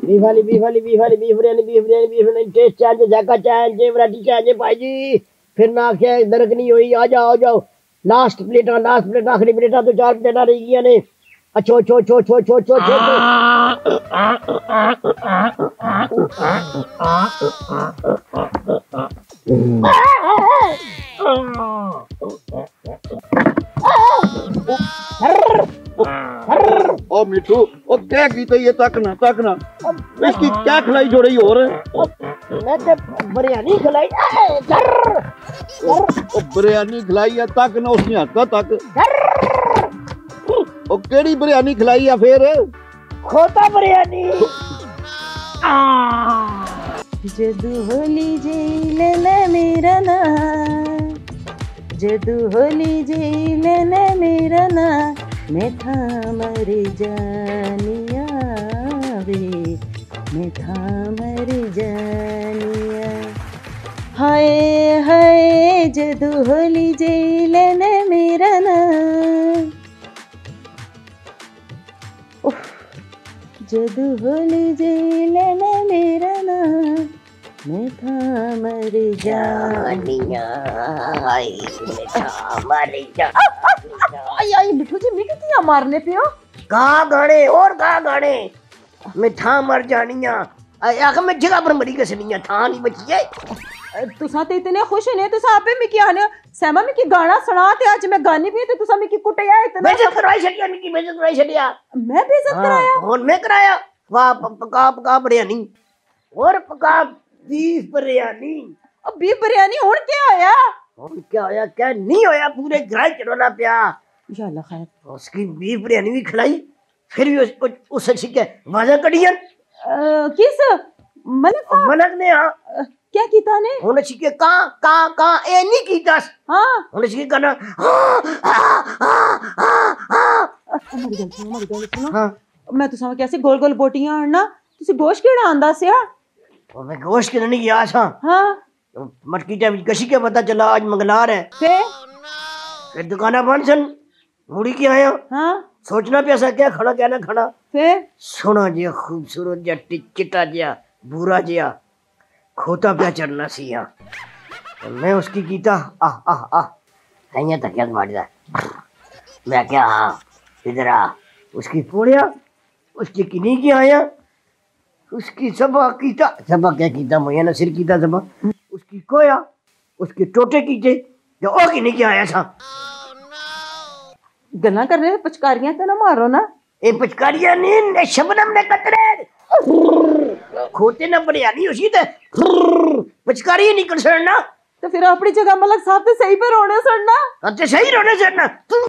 बीफ वाली बीफ वाली बीफ वाली beef biryani beef biryani beef biryani taste चाहिए जाका चाहिए वैरायटी चाहिए भाई जी फिर ना क्या दरक नहीं हुई आ जाओ आ जाओ लास्ट प्लेटा लास्ट प्लेटा आखिरी प्लेटा तो चार प्लेटा रह गई ने अच्छो अच्छो अच्छो अच्छो अच्छो अच्छो ओ मिठू ओ क्या गीत ये तक ना तक ना इसकी क्या खिलाई जो रही हो रहे मैं तो बिरयानी खिलाई बिरयानी खिलाई है तक ना उसने आता तक ओ केड़ी बिरयानी खिलाई या फिर खोता बिरयानी जदू होली जे लेना मेरा ना जदू होली जे लेना मेरा ना मैं था मर जानिया वे मैं था मर जानिया हाय हाय जदू होली जे लेना मेरा ना जदू होली जी लेना मेरा ना मैं था मर जानिया हाय मैं था मर जानिया आई आई मिठू जी मिठू तिया मारने पियो गा गाने और गा गाने मैं था मर जानिया आख मैं जगह पर मरी कसनिया था नहीं बचिए तुसा ते इतने खुश ने तुसा आपे मिकी आने सहमा मिकी गाना सुना ते आज मैं गानी भी तो तुसा मिकी कुटया इतना बेइज्जत कराई छडिया मिकी बेइज्जत कराई छडिया मैं बेइज्जत कराया और मैं कराया वाह पका पका बिरयानी और पका बीफ बिरयानी अब बीफ बिरयानी हुन क्या होया हुन क्या होया क्या नहीं होया पूरे घर चलोना पिया या अल्लाह खैर उसकी बीफ बिरयानी भी खिलाई फिर भी उससे ठीक है वाजा कड़ियन Uh, किस मलक मलक ने आ, uh, क्या कीता ने होने छिके का का का ए नहीं कीता हां होने छिके गाना हां हां हां मर गई मर गई सुनो हां मैं तो सामने कैसे गोल गोल बोटियां आना तुसी गोश केड़ा आंदा से ओ मैं गोश के नहीं गया था हां मटकी टा गशी के पता चला आज मंगलार है से फिर दुकाना बंद सन मुड़ी के आया हां सोचना पैसा क्या खड़ा क्या ना खड़ा फिर सोना जिया खूबसूरत जिया चिट्टा जिया भूरा जिया खोता पे चढ़ना सिया तो मैं उसकी गीता आ आ आ हैया तकिया मारदा मैं क्या इधर आ उसकी पोड़िया उसकी किनी की आया उसकी सबा कीता सबा क्या कीता मोया ना सिर कीता सबा उसकी कोया उसके टोटे कीजे जो ओ किनी की आया था गल्ला कर रहे पचकारियां तो ना मारो ना ए पचकारियां नहीं शबनम ने कतरे खोते ना बिरयानी उसी ते पचकारी निकल सड़ना तो फिर अपनी जगह मलक साहब तो सही पे रोने सड़ना अच्छा सही रोने सड़ना तू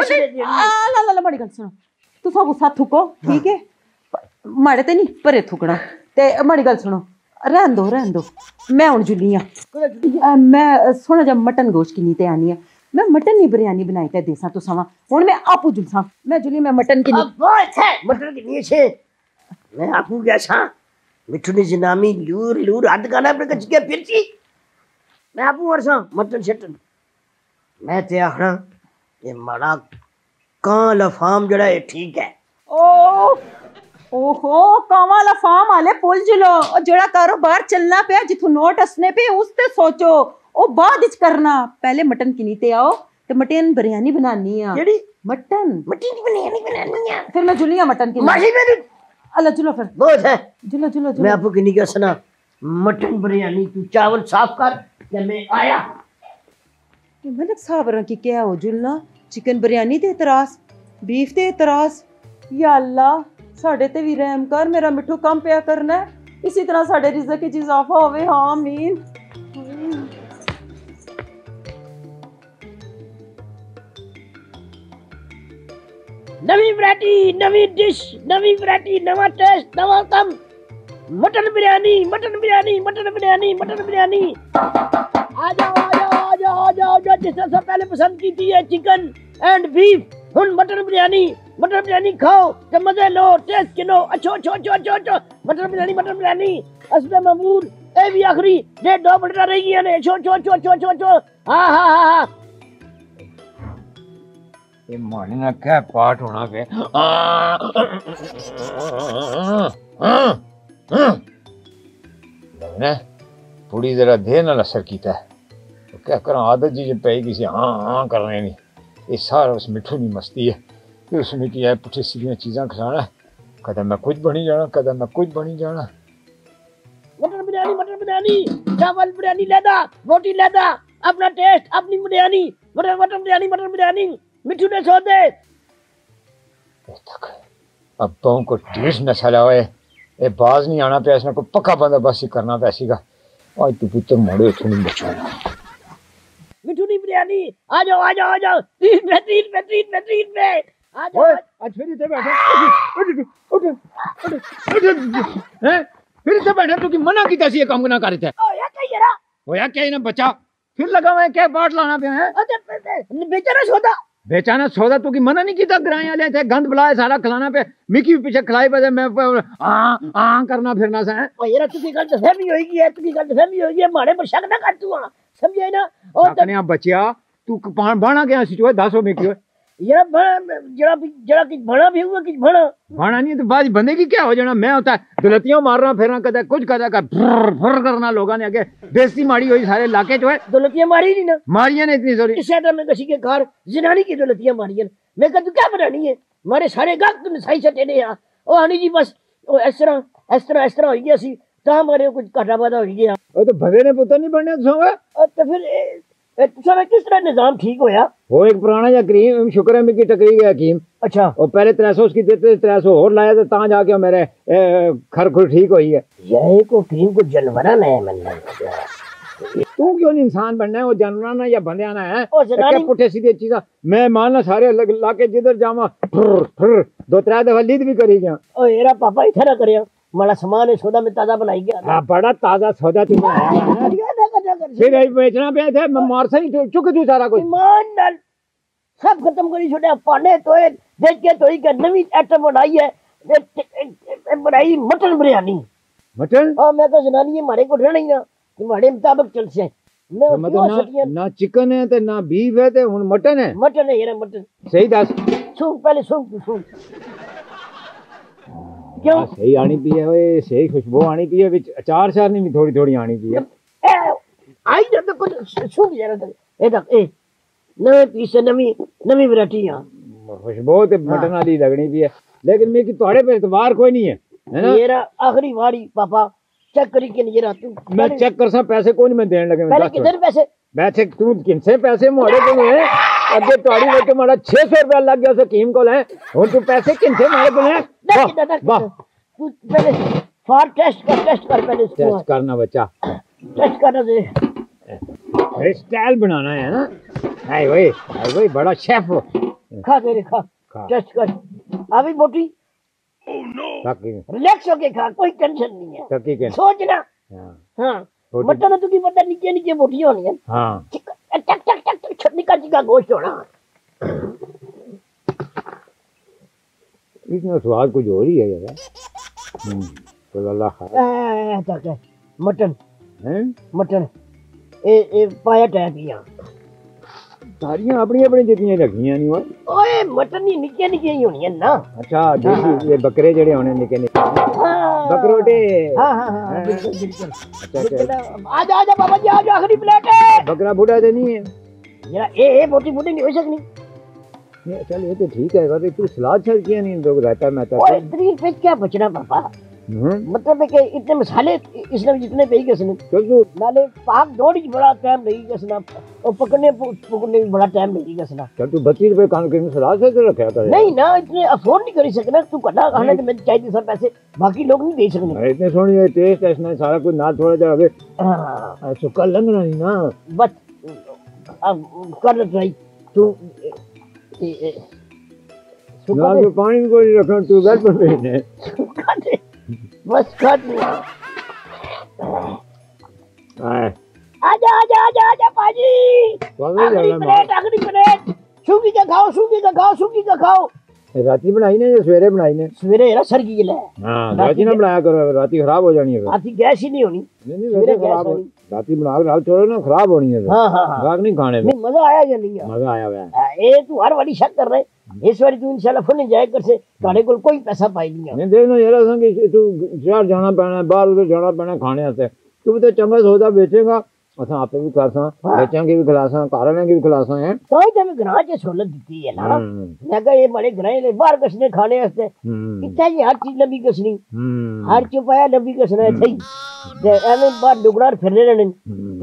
ला ला ला माड़ी गल सुनो तू सब गुस्सा थूको ठीक है माड़े ते नहीं परे थूकना ते माड़ी गल सुनो रहन दो रहन दो मैं हुन जुलियां मैं सोना जा मटन गोश्त की नीते आनी है मैं मटन नहीं बिरयानी बनाई ते देसा तो सवा हुन मैं आपू जुलसा मैं जुली मैं मटन की बहुत है मटन की नहीं छे मैं आपू गैसा मिठू ने जनामी लूर लूर हद गाना पर कच के फिरसी मैं आपू वरसा मटन शटन मैं ते आखना ये माड़ा कां लफाम जड़ा है ठीक है ओ ओहो कावा लफाम आले पुल जुलो जड़ा कारोबार चलना पे जिथु नोट असने पे उस ते सोचो ओ बाद इच करना पहले मटन किनी ते आओ ते मटन बिरयानी बनानी है जेडी मटन मटन की बिरयानी बनानी है फिर मैं जुलिया मटन की माजी मेरी अल्लाह जुलो फिर बहुत है जुलो जुलो जुलो मैं आपको किनी का सुना मटन बिरयानी तू चावल साफ कर जब मैं आया कि मलक साहब रन की क्या हो जुलना चिकन बिरयानी ते इतरास बीफ ते इतरास या अल्लाह साडे ते भी रहम कर मेरा मिठू कम पिया करना इसी तरह साडे रिज़्क़ की इजाफा होवे आमीन नवी वैरायटी, नवी डिश, नवी वैरायटी, नवा टेस्ट, नवा दम। Mutton biryani, mutton biryani, mutton biryani, mutton biryani. आ जाओ आ जाओ आ जाओ आ जाओ जाओ जिस तरह से पहले पसंद की थी है चिकन एंड बीफ, हुन मटन बिरयानी। मटन बिरयानी खाओ, मजे लो, टेस्ट किलो। अच्छो अच्छो अच्छो अच्छो अच्छो मटन बिरयानी, मटन बिरयानी असले ममूर। ए भी आखिरी डेढ़ दो मिनट रह गई है ने। अच्छो अच्छो अच्छो अच्छो अच्छो। हां हां हां ये माने ना क्या पार्ट होना पे। हाँ थोड़ी जरा देर ना असर किया है। क्या करा आदत जी जो पई किसी हाँ हाँ करने नहीं। ये सारा उस मिठू की मस्ती है कि उसमें की है पुठी सीधी चीज़ा खिलाना। कदम मैं कुछ बनी जाना, कदम मैं कुछ बनी जाना। मटन बिरयानी, मटन बिरयानी, चावल बिरयानी लैदा, रोटी लैदा, अपना टेस्ट अपनी biryani. Mutton mutton biryani, mutton biryani. मिठू ने सो दे अब्बों को टेस्ट न सलावे। ए बाज नहीं आना पे, इसने को पक्का बंदोबस्त ही करना पे सीगा। आज तू पुत्र मोड़े उठ नहीं बचाना। मिठू नहीं बिरयानी। आ जाओ आ जाओ आ जाओ तीन में तीन में तीन में तीन में आ जाओ। आज फिर इधर बैठा। उठ उठ उठ हैं फिर इधर बैठा। तू की मना की कैसी काम ना करते है। ओ यार क्या यार होया क्या इन्हें बचा फिर लगा मैं क्या बाट लाना पे है। अरे बेचारा सोदा बेचाना सौदा तू की मना नहीं किया। ग्राई वाले थे गंद बुलाए सारा खिलाना पे मिकी पीछे खिलाई पे मैं आ आ करना फिरना सा है। ओ यार तू की गलत फहमी होगी है, तू की गलत फहमी होगी है। मारे पर शक ना कर तू समझे ना। ओ तने बचिया तू बाणा के ऐसी जो दस हो में क्यों यार जरा जरा की भणा भी हुआ कि भणा भणा नहीं तो बाज बंदे की क्या हो जाना। मैं होता गलतियां मारना फिरना कदा कुछ कदा का भर भर करना। लोगों ने आगे बेइज्जती मारी हुई सारे इलाके जो है। गलतियां मारी नहीं ना मारियां ने इतनी सॉरी। इस शहर में किसी के घर जिनानी की गलतियां मारियां। मैं कहता क्या बनानी है मारे सारे गाहक तुम सही सटे ने। हां ओ हनी जी बस ओ इस तरह इस तरह इस तरह हो गया सी ता मारे कुछ घाटा वादा हो गया। ओ तो भवे ने पुत्र नहीं बनने सोगा। और तो फिर किस तरह निजाम ठीक होया। वो एक पुराना या करीम शुक्र है मिकी टकरी गया हकीम। अच्छा और पहले त्रै सौ उसकी देते त्रै सौ और लाया तो ता जाके मेरे खर खुर ठीक हुई है। यही को हकीम को जनवरा नहीं बनना। तू क्यों नहीं इंसान बनना है वो जानवर ना या बंदे आना है। पुठे सीधे चीजा मैं मानना सारे अलग इलाके जिधर जावा दो त्रै दफा लीद भी करी गया। और येरा पापा इतना करे माड़ा सामान है सौदा में ताजा बनाई गया। बड़ा ताजा सौदा तू फिर आई बेचना पे थे मार से ही चुक दू सारा कुछ ईमान नाल सब खत्म करी छोड़े। पाने तोए देख के तोई का नवी आइटम बनाई है बनाई मटन बिरयानी। मटन हां मैं तो जनानी है मारे को रहना ही ना तुम्हारे मुताबिक चल से मैं मतलब ना चिकन है ते ना बीफ है ते हुन मटन है। मटन है यार मटन सही दस छू पहले छू छू क्यों सही आनी पी है। ओए सही खुशबू आनी पी है विच अचार चार नहीं थोड़ी थोड़ी आनी पी है। आई जब तक कुछ सूख जा रहा था ए तक ए नए पीस नवी नवी वैरायटी आ खुशबू ते मटन वाली लगनी भी है। लेकिन मैं कि तोड़े पे एतबार कोई नहीं है है ना। मेरा आखिरी वारी पापा चेक करी के लिए रातू मैं चेक कर सा पैसे कोई नहीं मैं देने लगे। पहले किधर पैसे मैं चेक तू किनसे पैसे मोड़े तू है अगे तोड़ी में तो मारा छह सौ रुपया लग गया हकीम को है। और तू पैसे किनसे मारे तूने वाह तू पहले फार टेस्ट कर टेस्ट कर पहले टेस्ट करना बच्चा टेस्ट करना दे स्टाइल बनाना है ना। हाय भाई हाय भाई बड़ा शेफ हो खा तेरे खा टेस्ट कर अभी बोटी ओह नो रिलैक्स होके खा कोई टेंशन नहीं है सोचना। हां मटन तो की पता नीचे नीचे बोटी होनी है। हां टक टक टक टक छटनी का जिका गोश्त होना इसमें स्वाद कुछ हो रही है यार। हम्म तो अल्लाह है तक मटन है मटन ए ए पाया टैपियां धारियां अपनी अपनी जितियां रखियां नहीं। ओए मटन ही निके निके ही होनी है ना। अच्छा देसी ये बकरे जड़े होने निके निके बकरोटे। हां हां हां बिल्कुल बिल्कुल। अच्छा आ जा आ जा बाबा जी आ जा आखिरी प्लेट है। बकरा बूढ़ा तो नहीं है मेरा ए ए मोटी बूढ़ी नहीं हो सकनी। ये चल ये तो ठीक है अगर तू सलाद छड़ किया नहीं लोग रहता मैं तो और तीन पे क्या बचना पापा। मतलब कि इतने मसाले इसने जितने पे किसने नाले पाक दौड़ ही बड़ा टाइम नहीं किसना और पकड़ने पकड़ने भी बड़ा टाइम नहीं किसना। क्या तू बत्तीस रुपए काम करने सलाद से तो रखा था नहीं ना इतने अफोर्ड नहीं कर सकना तू कटा खाने तो मैं चाहिए सब पैसे बाकी लोग नहीं दे सकने। इतने सोनी टेस्ट इसने सारा कुछ ना थोड़ा जा अबे सुक्का लगना नहीं ना बस कर रही तू के पानी को नहीं रखना, तू घर पर भेजने बस खा दे। आजा आजा आजा आजा पाजी, अगली प्लेट अगली प्लेट, सूखी का खाओ सूखी का खाओ सूखी का खाओ। राती बनाई ने या सवेरे बनाई ने? सवेरे है ना सर की गिला। हां राती ना बनाया करो, राती खराब हो जानी है। राती गैस ही नहीं होनी। नहीं सवेरे खराब होनी, राती बनाओ रात छोड़ो ना खराब होनी है। हां हां रात नहीं खाने में। मजा आया या नहीं? मजा आया बे। ए तू हर वाली शक कर रहे, इस बार तू इंशाल्लाह फुल जाए कर से थारे को कोई पैसा पाई नहीं। नहीं देखो यार संग तू शहर जाना पैना, बाहर उधर जाना पैना खाने आते, तू तो चम्मच होदा बेचेगा, असा आपे भी खासा बेचांगे भी खलासा काराने के भी खलासा है। तो ही तने ग्राहक की सहूलत दी है ना, लगा ये बड़े ग्राहक ले बाहर कसने खाने वास्ते इतना ही हर चीज लबी कसनी, हर चुपाया लबी कसना है सही जे एने बार डुगरार फिरने रहने।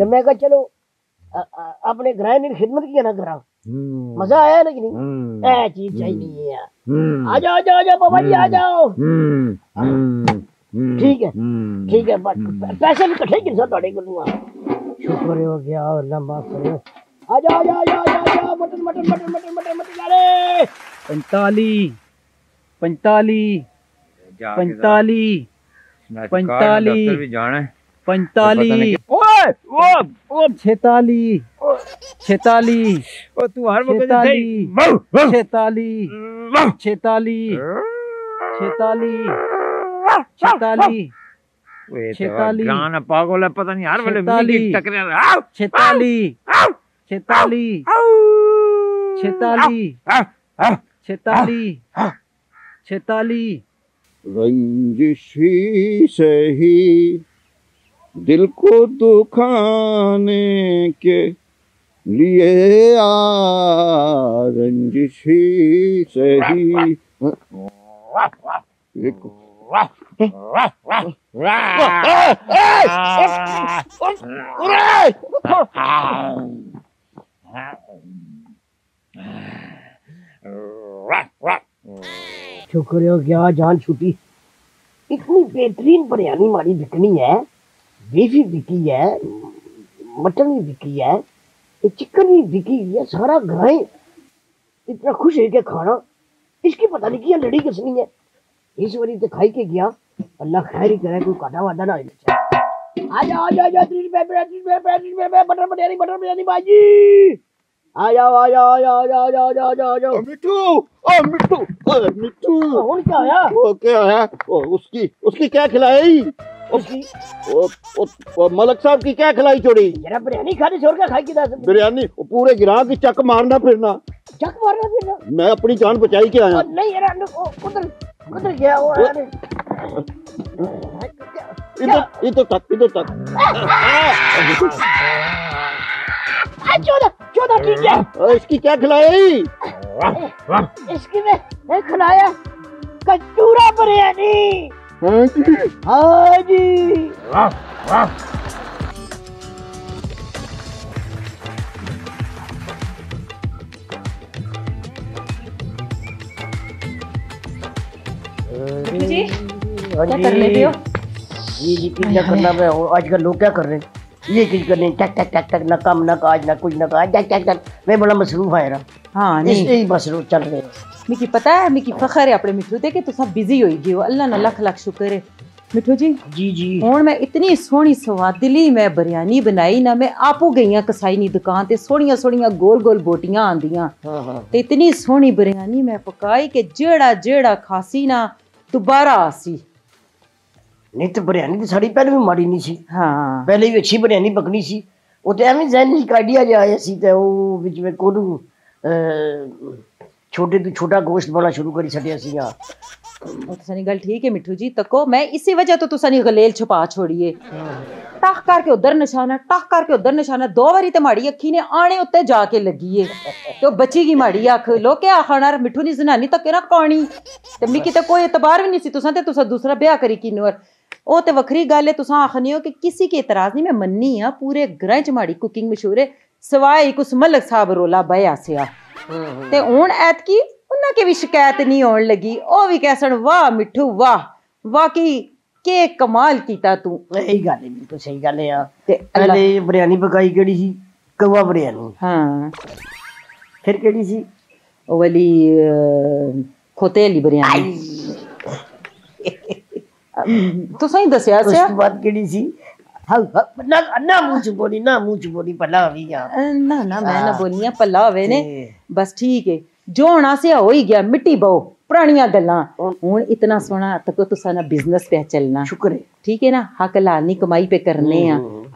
जब मैं कहा चलो अपने ग्राहक की खिदमत किया ना करा, मजा आया ना कि नहीं? ए चीज चाहिए नहीं है। आ जाओ आ जाओ बाबा जी आ जाओ। ठीक है ठीक है, पैसे भी इकट्ठे किन सा तोड़े को शुक्र हो गया और लंबा करे। आजा आजा आजा आजा mutton mutton mutton mutton mutton mutton अरे पैंतालीस पैंतालीस पैंतालीस पैंतालीस भी जाना है पैंतालीस ओए ओ ओ छियालीस छियालीस ओ तू हर वक्त सही छियालीस छियालीस छियालीस छियालीस गाना पागल है पता नहीं हर वाले मिली टकरा रहा। छिताली छिताली छिताली छिताली छिताली रंजिशी सही दिल को दुखाने के लिए आ रंजिशी सही शुक्र हो गया जान छुटी। इतनी बेहतरीन बिरयानी मारी बिकनी है, बीफ भी बिकी है, मटन भी बिकी है, चिकन भी बिकी है, सारा ग्राई इतना खुश है के खाना इसकी पता नहीं किया लड़ी किसनी है। इस वाली तो खाई के गया, अल्लाह खैर ही करे, कोई काटा वादा ना हो। आ जाओ आ जाओ तीस रुपए तीस रुपए तीस रुपए बटर बिरयानी बटर बिरयानी भाजी। आ जाओ आ जाओ आ जाओ आ जाओ आ जाओ आ जाओ मिठू ओ मिठू ओ मिठू कौन क्या आया? ओ क्या आया? ओ उसकी उसकी क्या खिलाई? उसकी ओ ओ मलक साहब की क्या खिलाई छोड़ी? जरा बिरयानी खाने छोड़ के खाई के दस बिरयानी पूरे गिरा की चक मारना फिरना चक मारना फिरना। मैं अपनी जान बचाई के आया। नहीं यार उधर उधर गया वो यार इधर इधर तक इधर तक चौदह चौदह ठीक है। इसकी क्या खिलाई? इसकी मैं मैं खिलाया कचूरा बिरयानी। हाँ जी जी क्या कर लेते हो? ये जी क्या करना है आजकल लोग क्या कर रहे हैं, ये चीज कर रहे हैं टक टक टक टक ना काम ना काज ना कुछ ना काज टक टक टक। मैं बड़ा मसरूफ है ना। हाँ नहीं इसलिए मसरूफ चल रहे हैं। मिकी पता है मिकी फखर है अपने मिठू ते के तुसा बिजी होई गयो, अल्लाह ना लाख लाख शुक्र है मिठू जी। जी जी हुन मैं इतनी सोहनी स्वादिली मैं बिरयानी बनाई ना, मैं आपू गईया कसाई नी दुकान ते सोहनिया सोहनिया गोल गोल बोटियां आंदियां। हां हां ते इतनी सोहनी बिरयानी मैं पकाई के जेड़ा जेड़ा खासी ना दोबारा आसी। नहीं तो बिरयानी तो साड़ी पहले भी माड़ी नहीं सी। हाँ पहले भी अच्छी बिरयानी पकनी सी, वो तो एवं जहन का आइडिया जो आया सी तो वो बिच में कोनू छोटे तो छोटा गोश्त बना शुरू करी छटिया सी। हाँ वो तो सारी गल ठीक है मिठू जी तको मैं इसी वजह तो तुसानी गलेल छुपा छोड़िए। टक करके उधर निशाना टक करके उधर निशाना दो बारी तो माड़ी अखी ने आने उत्ते जाके लगी है तो बची की माड़ी अख लो क्या आखना मिठू नी जनानी तके ना कौनी ते मिकी तो कोई एतबार भी नहीं सी तुसा ते तुसा दूसरा ब्याह करी किनोर ओ ते वखरी गल है। तुसा आखने हो कि किसी के एतराज नहीं, मैं मन्नी हां पूरे ग्रां च माड़ी कुकिंग मशहूर है सवाए कुछ मलक साहब रोला बय आसिया ते हुन ऐतकी उन्हां के भी शिकायत नहीं आउण लगी। ओ भी कहसन वाह मिठू वाह वाकई के कमाल कीता तू। यही गल है बिल्कुल सही गल है। पहले बिरयानी पकाई केड़ी सी कौवा बिरयानी। हां फिर केड़ी सी ओ वाली खोतेली बिरयानी तो सही दस यार से बात करी सी ना ना मुझे बोली ना मुझे बोली पलाव है ना ना मैं ना बोली है पलाव है ने बस ठीक है जो होना से हो ही गया मिट्टी बहो पुरानिया गल्ला हूँ इतना सोना तको तुसा ना बिजनेस पे चलना शुक्र है ठीक है ना हक लानी कमाई पे करने आ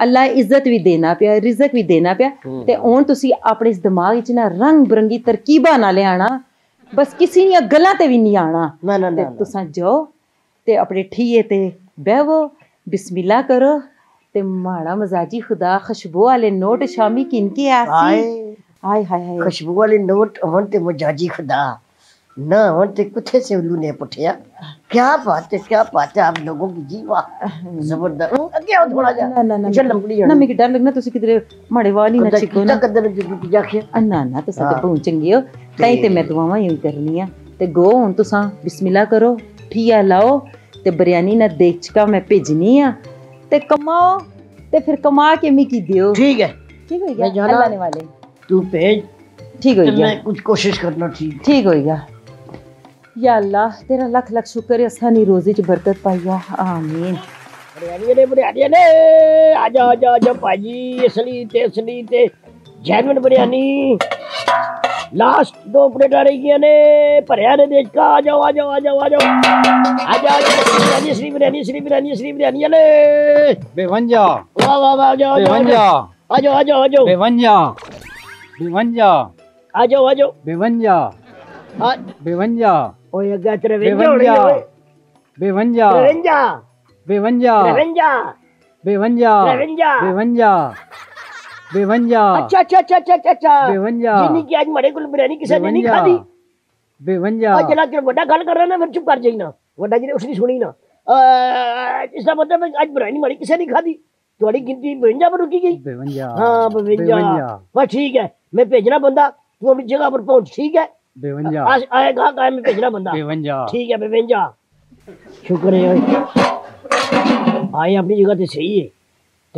अल्लाह इज्जत भी देना पिया रिजक भी देना पिया ते हूँ तुसी अपने इस दिमाग च ना रंग बिरंगी तरकीबा ना ले आना बस किसी दियां गल्लां ते भी नहीं आना ना ना ते तुसा जाओ ते अपने ठीए ते बहवो बिस्मिल्ला करो ते माड़ा मजाजी खुदा खुशबू वाले नोट शामी किनके आसी हाय हाय हाय खुशबू वाले नोट होन ते मजाजी खुदा ना होन ते कुथे से उल्लू ने पुठिया क्या बात है क्या बात है आप लोगों की जीवा जबरदस्त आगे आओ थोड़ा जा ना ना चल लंबड़ी ना मेरे डर लगना तुसी किधरे माड़े वाली ना चिको ना कदर जुदी जाखे ना ना तो सब पहुंच चंगी हो ताई ते मैं दुआवां यूं करनी है ते गो हुन तुसा बिस्मिल्लाह करो ठीया लाओ ते बिरयानी ना देखचका मैं भेजनी है ते कमाओ ते फिर कमा के मिकी दियो ठीक है ठीक हो गया अल्लाह ने वाले तू भेज ठीक हो गया मैं कुछ कोशिश करना ठीक ठीक हो गया या अल्लाह तेरा लाख लाख शुक्र है असानी रोजी च बरकत पाईया आमीन बिरयानी ने बिरयानी ने आजा आजा आजा भाजी असली ते असली ते जैनवन बिरयानी लास्ट दो प्लेट आ रही ने भरिया ने देख का आ जाओ आ जाओ आ जाओ आ जाओ आजा बिरयानी श्री बिरयानी श्री बिरयानी श्री बिरयानी ले बेवंजा वाह वाह वाह जाओ बेवंजा आ जाओ आ जाओ आ जाओ बेवंजा बेवंजा आ जाओ आ जाओ बेवंजा बेवंजा ओए अगा तेरे वेंजा बेवंजा बेवंजा बेवंजा बेवंजा बेवंजा बेवंजा बेवंजा बेवंजा अच्छा अच्छा अच्छा अच्छा अच्छा बेवंजा जिन्नी की आज मरे गुल बिरयानी किसी ने नहीं खा दी बेवंजा आज जला के बड़ा गल कर रहा ना फिर चुप कर जाइना वड्डा जी ने उसने सुनी ना इसका मतलब आज बिरयानी मरी किसी ने खा दी थोड़ी गिनती बेवंजा पर रुकी गई बेवंजा हाँ बेवंजा बस ठीक है मैं भेजना बंदा तू अपनी जगह पर पहुंच ठीक है बेवंजा आज आएगा का मैं भेजना बंदा बेवंजा ठीक है बेवंजा शुक्र है आए अपनी जगह तो सही है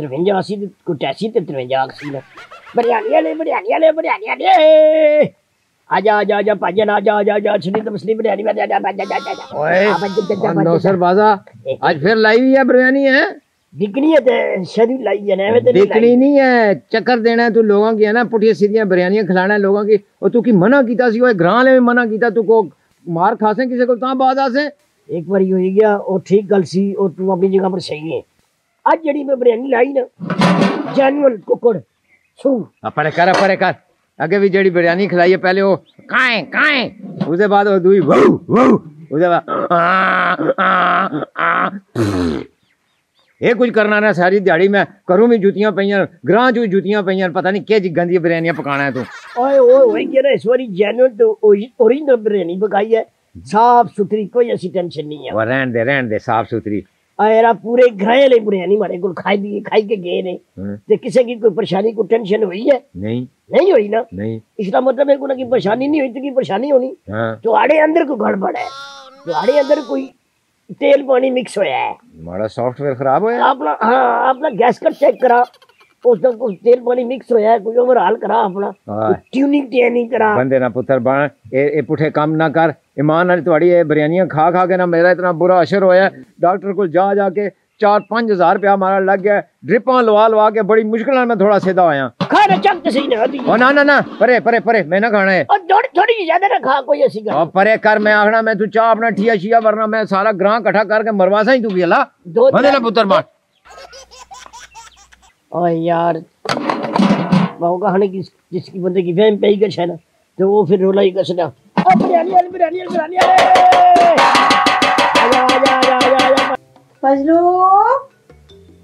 त्रिवंजा असी को टैसी तो त्रिवंजा असी ना बिरयानी ले बिरयानी ले बिरयानी ले आजा आजा आजा पाजी ना आजा आजा आजा सुनी तो मछली बिरयानी में आजा आजा आजा ओए नौसर बाजा आज फिर लाई हुई है बिरयानी है बिकनी है ते शरीर लाई है ना मैं बिकनी नहीं है चक्कर देना है तू लोगों की है ना पुठिया सीधी बिरयानी खिलाना है लोगों की और तू की मना कीता सी ओए ग्रां ले मना कीता तू को मार खासे किसी को ता बाद आसे एक बार हो गया और ठीक गल सी और तू अपनी जगह पर सही है आज जड़ी में बिरयानी लाई ना जेन्युइन कुकड़ सू अपने कर अपने कर आगे भी जड़ी बिरयानी खिलाई है पहले वो काए काए उसके बाद वो दुई वो वो उसके बाद ये कुछ करना ना सारी दिहाड़ी मैं करूं भी जूतियां पईयां ग्रां जो जूतियां पईयां पता नहीं क्या गंदी बिरयानियां पकाना है तू ओए ओए ओए क्या ना इस बारी जेन्युइन तो ओरिजिनल बिरयानी पकाई है साफ सुथरी कोई ऐसी टेंशन नहीं है और रहन दे रहन दे साफ सुथरी अरे पूरे घराए ले बिरयानी मारे को खाई भी खाई के गए नहीं ते किसी की कोई परेशानी को टेंशन हुई है नहीं नहीं हुई ना नहीं इसका मतलब है कोई परेशानी नहीं हुई तो की परेशानी होनी तो आड़े अंदर को गड़बड़ है तो आड़े अंदर कोई तेल पानी मिक्स होया है हमारा सॉफ्टवेयर खराब होया अपना हां अपना गैस कट चेक करा उसदा कुछ तेल पानी मिक्स होया है कोई ओवरऑल करा अपना ट्यूनिंग ते नहीं करा बंदे ना पुत्र बन ए पुठे काम ना कर ईमान वाली तुम्हारी ये बिरयानियां खा खा के ना मेरा इतना बुरा असर होया डॉक्टर को जा जा के चार पांच हजार रुपया हमारा लग गया ड्रिपां लवा लवा के बड़ी मुश्किल में थोड़ा सीधा आया खाना चक सही ना होती ओ ना ना ना परे परे परे मैं ना खाना है और थोड़ी थोड़ी ज्यादा ना खा कोई ऐसी ओ परे कर मैं आखना मैं तू चाह अपना ठिया छिया वरना मैं सारा ग्रां इकट्ठा करके मरवासा ही तू गेला बंदे ना पुत्र मार ओ यार वो कहानी की जिसकी बंदे की वहम पे ही कर है ना तो वो फिर रोला ही कसना ओ बिरयानी बिरयानी बिरयानी आजा आजा आजा आजा Fazlu,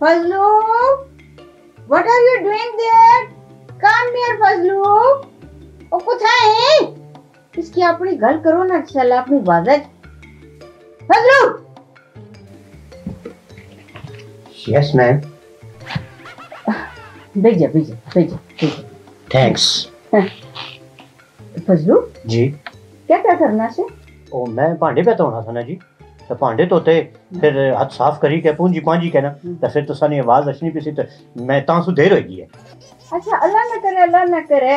Fazlu, what are you doing there? Come here, Fazlu. ओ कुछ है? इसकी अपनी गल करो ना चला अपनी वाज़त. Fazlu. Yes, ma'am. भेजा भेजा भेजा भेजा. Thanks. Fazlu. जी. क्या क्या करना से? ओ मैं पांडे पे तो होना था ना जी. तो पांडे तोते फिर हाथ साफ करी के पूंजी पांजी कहना तो फिर तो सानी आवाज अच्छी नहीं पिसी तो मैं तांसु देर होगी है अच्छा अल्लाह ना करे अल्लाह ना करे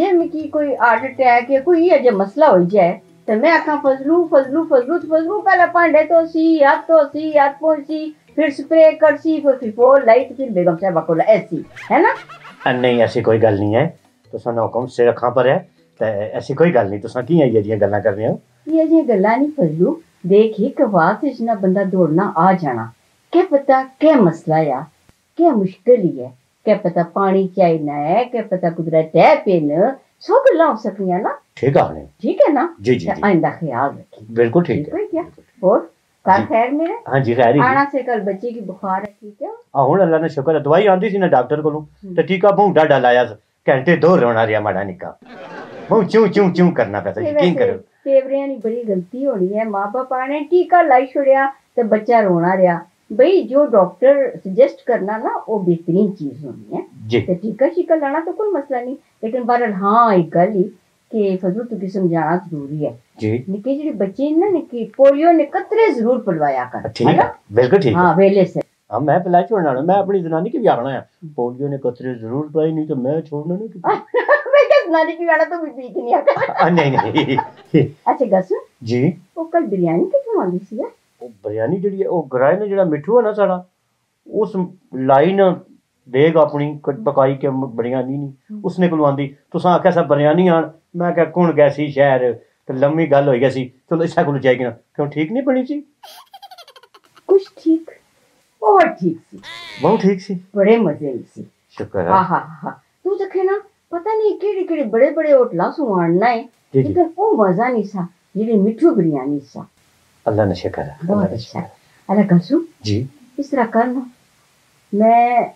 जे में की कोई हार्ट अटैक या कोई ये जो मसला हो जाए तो मैं आखा फजलू फजलू फजलू फजलू पहले पांडे तो सी हाथ तो सी हाथ पहुंची फिर स्प्रे कर सी फिर फिफो लाइट फिर बेगम साहब को ऐसी है ना। नहीं ऐसी कोई गल नहीं है तुसा ना हुकम सिर अखा पर है ते ऐसी कोई गल नहीं तुसा की है ये जी गल्ला कर रहे हो। ये जी गल्ला नहीं फजलू देख ही कवास इसना बंदा दौड़ना आ जाना क्या पता क्या मसला या क्या मुश्किल ही है क्या पता पानी चाहिए ना है क्या पता कुदरत है पेन सो गल्ला हो सकनिया ना। ठीक है ठीक है ना जी जी आइंदा ख्याल रखिए बिल्कुल ठीक है क्या। और कार खैर मेरे हां जी खैर आना से कल बच्चे की बुखार है ठीक है हां हुन अल्लाह ने शुक्र है दवाई आंदी सी ना डॉक्टर कोलो ते टीका भूंडा डालाया घंटे दो रोना रिया माड़ा निका बहुत चू चू चू करना पता यकीन करो फेवरियां नी बड़ी गलती होनी है मां-बाप ने टीका लाई छोड़या ते बच्चा रोना रिया भाई जो डॉक्टर सजेस्ट करना ना वो बेहतरीन चीज होनी है ते टीका शीका लाना तो कोई मसला नहीं लेकिन बहरहाल हां एक गल ही कि फजलू तुकी समझाना जरूरी है जी निके जेडे बच्चे ना निके पोलियो ने कतरे जरूर पिलवाया कर ठीक है बिल्कुल ठीक हां वेले से हां मैं पिला छोड़ना मैं अपनी जनानी के भी आना है पोलियो ने कतरे जरूर पिलाई नहीं तो मैं छोड़ना नहीं मैं क्या जनानी की वाला तो भी ठीक नहीं आता नहीं नहीं। अच्छा गसू जी वो कल बिरयानी के खवानी सी है वो बिरयानी जेडी है वो गराए ने जेड़ा मिठू है ना साडा उस लाइन देग अपनी पकाई के बिरयानी नहीं उसने कोल आंदी तुसा आख्या सब बिरयानी आन मैं क्या कौन गया सी शहर तो लंबी गल हो गई सी चलो तो इसा कोल जाएगी ना क्यों ठीक नहीं बनी सी कुछ ठीक और ठीक सी बहुत ठीक सी बड़े मजे में सी शुक्र है। आहा हा तू देखे ना पता नहीं केड़े-केड़े बड़े-बड़े होटला सुवाणना है इधर वो मजा नहीं सा जेडी मिठू बिरयानी सा। अल्लाह ने शुक्र है बहुत अच्छा। अरे गसू जी इस तरह करना मैं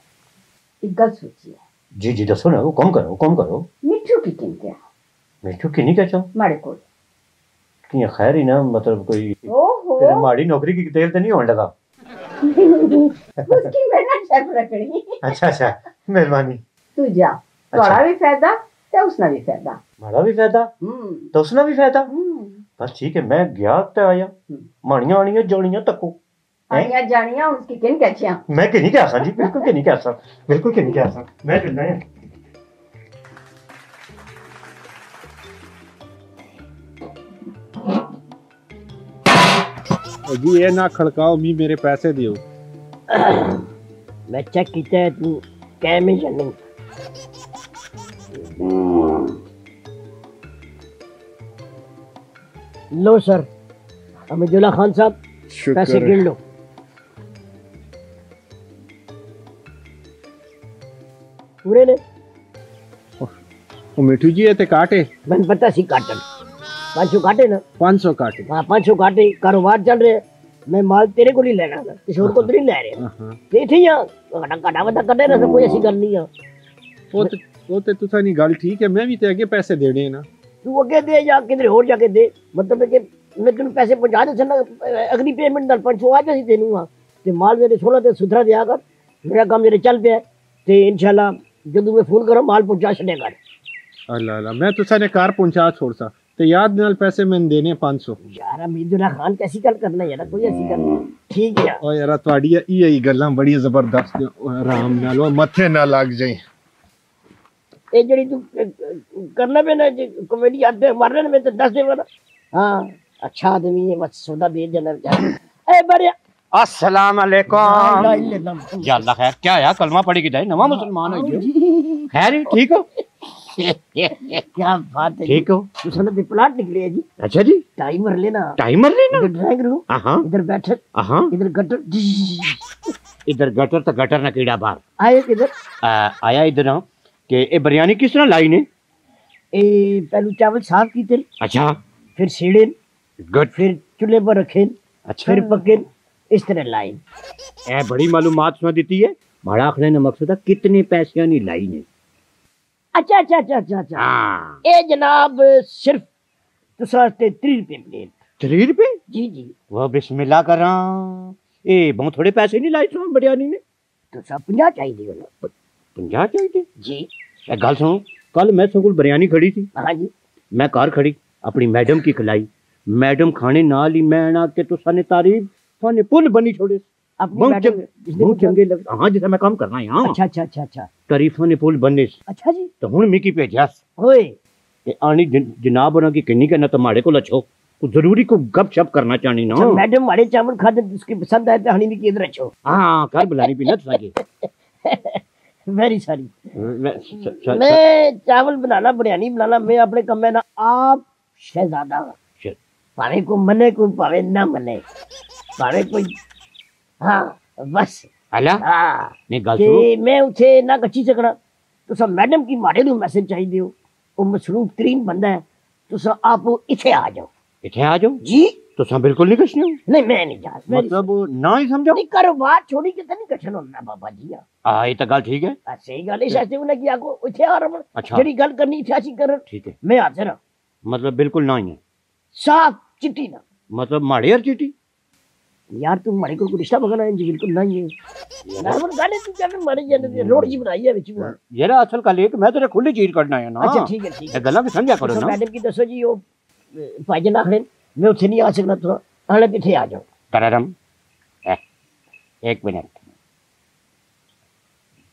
एक गल सोची है जी जी दसो ना वो कम करो कम करो मिठू की किन क्या मिठू की नहीं क्या चाहो मारे को की खैर ही ना मतलब कोई ओहो तेरे माड़ी नौकरी की तेल तो नहीं होने लगा उसकी मैं ना शेफ रखनी। अच्छा अच्छा मेहरबानी तू जा तोड़ा भी फायदा ते उसना भी फायदा माड़ा भी फायदा हम्म तो उसना भी फायदा बस ठीक है मैं गया तो आया मानिया आनिया जानिया तको आनिया जानिया उसकी किन कहचिया मैं किन कह सा जी बिल्कुल किन कह सा बिल्कुल किन कह सा मैं चलना है। जी ये ना खड़काओ मी मेरे पैसे दियो मैं चेक किया तू कै में जाने लो सर अमीजुल्ला खान साहब पैसे गिन लो। पूरे ने ओ मिठू जी ये काटे मैं पता सी काटन पाँच सौ काटे ना पाँच सौ काटे हाँ पाँच सौ काटे कारोबार चल रहे मैं माल तेरे को नहीं लेना ना किसी और को तो नहीं ले रहे ठीक है यार काटा वाटा कटे ना कोई ऐसी गल नहीं है वो तो वो तो तुसा नहीं गल ठीक है मैं भी ते आगे पैसे देने हैं ना तू अगे दे या किधर होर जाके दे मतलब कि मैं तेन पैसे पहुंचा दे सना अगली पेमेंट नाल पाँच सौ आज ही देनूंगा ते माल मेरे सोलह ते सुथरा दिया कर मेरा काम मेरे चल पे ते इंशाल्लाह जदों मैं फोन करा माल पहुंचा छड़े कर। अल्लाह अल्लाह मैं तुसा ने कार पहुंचा छोड़ सा ते याद नाल पैसे मैं देने पाँच सौ यार अमीदुल्ला खान कैसी गल करना यार कोई ऐसी गल ठीक है ओ यार तवाड़ी ई ई गल्लां बड़ी जबरदस्त आराम नाल ओ मथे ना लग जाए ए जड़ी तू करना पे ना कॉमेडी आते मारने में तो दस देवा हां अच्छा आदमी है बस सौदा बेच देना ए बड़े अस्सलाम वालेकुम या अल्लाह खैर क्या आया कलमा पड़ी कि नहीं नवा मुसलमान हो गयो खैर ठीक हो क्या बात है ठीक हो उसने भी प्लाट निकले है जी। अच्छा जी टाइमर लेना टाइमर लेना ड्राइंग लो इधर बैठे इधर गटर इधर गटर तो गटर ना कीड़ा बार आया किधर आया इधर हां के ए बिरयानी किस तरह लाई ने ए पहलू चावल साफ कीते अच्छा फिर सीड़े गुड फिर चूल्हे पर रखे अच्छा फिर पके इस तरह लाई ए बड़ी मालूमात सुना देती है बड़ा आखने का मकसद है कितने पैसे नहीं लाई ने। अच्छा अच्छा अच्छा अच्छा अच्छा ए जनाब सिर्फ तुसाते तीन रुपए मिले तीन रुपए जी जी वो बिस्मिल्लाह करा ए बहुत थोड़े पैसे नहीं लाई तो बिरयानी ने तुसा पचास चाहिए ना पचास चाहिए जी ए गल सुनो कल मैं संगुल बिरयानी खड़ी थी हां जी मैं कार खड़ी अपनी मैडम की खिलाई मैडम खाने नाल ही मैं ना के तुसा ने तारीफ थाने पुल बनी छोड़े बहुत चंगे लग हां जैसा मैं काम करना यहां। अच्छा अच्छा अच्छा अच्छा तारीफों ने पुल बनने अच्छा जी तो हुन मिकी भेजस ओए ते आनी जनाब होना की किन्नी करना तुम्हारे को लछो तो जरूरी को गपशप करना चाहिए ना। मैडम हमारे चावल खाते उसकी पसंद आए तो हनी भी की इधर अच्छो। हाँ कर बुलानी पीना चाहिए। वेरी सॉरी मैं चावल बनाना बिरयानी बनाना मैं अपने कम में ना आप शहजादा पावे को मने को पावे ना मने पावे कोई हाँ बस अला हाँ कि मैं उसे ना कच्ची सकड़ा तो सब मैडम की मारे लो मैसेज चाहिए हो वो मसरूफ तरीन बंदा है तो सब आप वो इथे आ जाओ इथे आ जाओ जी तो सब बिल्कुल नहीं कचने नहीं मैं नहीं जा मतलब ना ही समझो नहीं करो बात छोड़ी के नहीं कचन होना बाबा जी आ ये तो गल ठीक है सही गल है सच में कि आको इथे आ रमन जेडी गल करनी चाची कर ठीक है मैं हाजिर हूं मतलब बिल्कुल ना ही साफ चिट्टी ना मतलब माड़ी और चिट्टी यार तुम माड़ी को रिश्ता बगना है जी बिल्कुल नहीं है नॉर्मल गाने तू जाने मारे जाने रोड जी बनाई है बिच में यार असल का लेक मैं तेरे खुली चीज करना है ना अच्छा ठीक है ठीक है गला के समझा करो ना मैडम की दसो जी वो भाईजन आखरे मैं उठे नहीं आ सकना थोड़ा आले पीछे आ जाओ तररम एक मिनट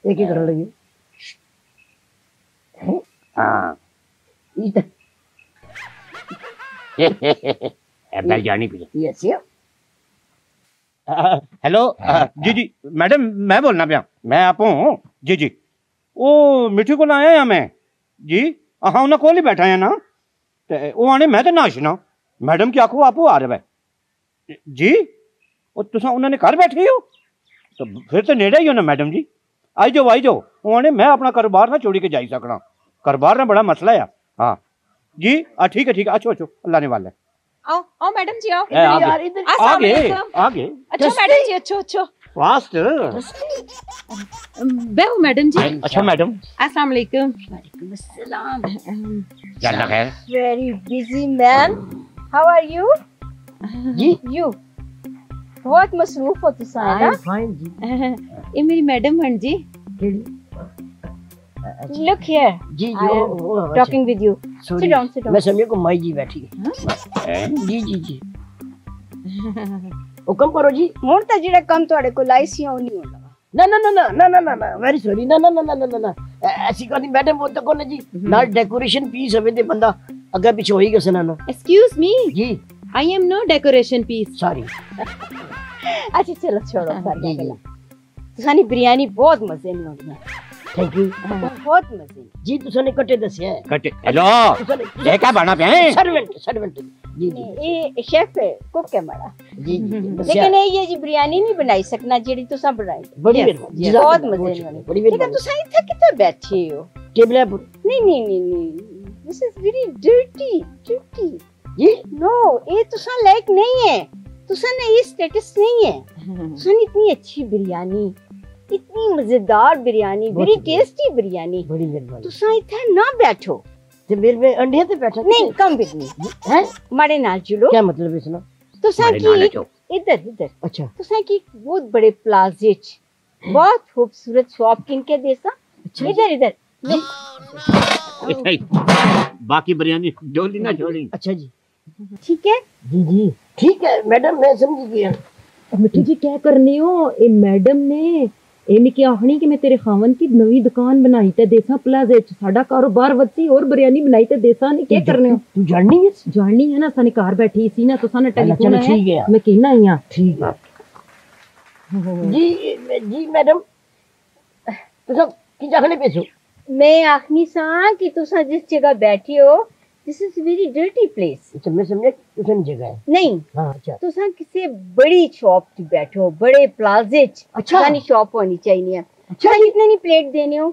एक ही करने लगी हैं हां ये बिरयानी पी हेलो जी जी मैडम मैं बोलना पिया मैं आप हूँ जी जी ओ मिठू को आया मैं जी हाँ उन्हें कोल ही बैठा है ना ते वो आने मैं तो नाशना मैडम की आखो आप आ रहा है जी और तुसा उन्होंने घर बैठे हो तो फिर तो नेड़े ही हो ना मैडम जी आई जाओ आई जाओ वो आने मैं अपना कारोबार ना छोड़ के जा सकना कारोबार ना बड़ा मसला है हाँ जी आ ठीक है ठीक है अच्छो अच्छो अल्लाह ने वाला आओ आओ मैडम जी आओ यार इधर आगे आगे अच्छा मैडम जी अच्छो अच्छो फास्ट बेहू मैडम जी अच्छा मैडम अस्सलाम वालेकुम वालेकुम अस्सलाम जल्ला खैर very busy ma'am how are you जी यू बहुत मसरूफ हो तुसा है ना आई एम फाइन जी ये मेरी मैडम हैं जी Look here. Ji ji I'm talking with you. Sit down, sit down. मैं समझे को माई जी बैठी है। जी जी जी। ओ कम करो जी। मोर ता जिड़ा कम तोड़े को लाई सी होनी होला। ना ना ना ना ना ना ना ना वेरी सॉरी ना ना ना ना ना ना ऐसी कोई मैडम वो तो कोन जी ना डेकोरेशन पीस हवे दे बंदा अगर पीछे होई के सना ना। Excuse me. Ji. I am no decoration piece. Sorry. अच्छा चलो छोड़ो सारी गल्ला। तुसानी बिरयानी बहुत मजे में होगी। थैंक यू बहुत मजे जी तुसने कटे दसे है कटे हेलो ये क्या बना पे है सर्वेंट सर्वेंट जी जी ये शेफ है कुक है मारा जी जी लेकिन ये जी बिरयानी नहीं बनाई सकना जेडी तुसा बनाई बड़ी बहुत मजे में बड़ी लेकिन तुसा इथे किथे बैठे हो टेबल पर नहीं नहीं नहीं नहीं this is very dirty dirty ये नो ये तुसा लायक नहीं है तुसा ना ये स्टेटस नहीं है सुन इतनी अच्छी बिरयानी इतनी मजेदार बिरयानी बड़ी टेस्टी बिरयानी बड़ी मेहरबानी तुसा इथे ना बैठो ते मेरे में अंडे ते बैठो नहीं कम बिटनी हैं मारे नाल जुलो क्या मतलब इसना तुसा की इधर इधर अच्छा तुसा की बहुत बड़े प्लाजे च बहुत खूबसूरत शॉप किनके देसा इधर इधर बाकी बिरयानी डोली ना छोड़ी अच्छा जी ठीक है जी जी ठीक है मैडम मैं समझ गया मिठू जी क्या करने हो ए मैडम ने एने की आखनी कि मैं तेरे खावन की नई दुकान बनाई ते देसा प्लाजे च साडा कारोबार वसी और बिरयानी बनाई ते देसा ने क्या करने हो तू जाननी है जाननी है ना साने घर बैठी सी ना तुसा ने टेलीफोन है मैं कहना ही हां ठीक है जी जी मैडम तुसा की जाखने पे छो मैं आखनी सा कि तुसा जिस जगह बैठी हो this is very dirty place अच्छा मैं समझे तुसन जगह है नहीं हां अच्छा तुसा किसी बड़ी शॉप पे बैठो बड़े प्लाजे च अच्छा यानी शॉप होनी चाहिए अच्छा कितने नी प्लेट देने हो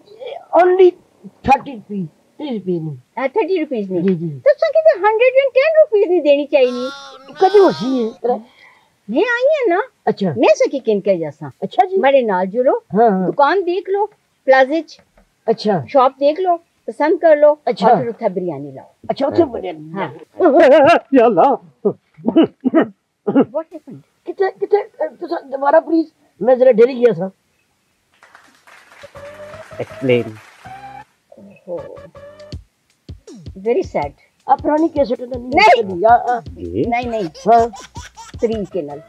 ओनली तीस रुपीस तीस रुपीस नहीं तीस रुपीस नहीं तुसा किसे एक सौ दस रुपीस नहीं देनी चाहिए कदी होसी है मैं आई है ना अच्छा मैं सकी किन के जैसा अच्छा जी मेरे नाल जुड़ो दुकान देख लो प्लाजे च अच्छा शॉप देख लो पसंद कर लो अच्छा और फिर उठा बिरयानी लाओ अच्छा उठा बिरयानी हां या अल्लाह व्हाट हैपेंड किथे किथे तुसा दोबारा प्लीज मैं जरा डेरी गया था एक्सप्लेन वेरी सैड आप पुरानी कैसेट तो नहीं नहीं नहीं नहीं, नहीं। हां तरीके नाल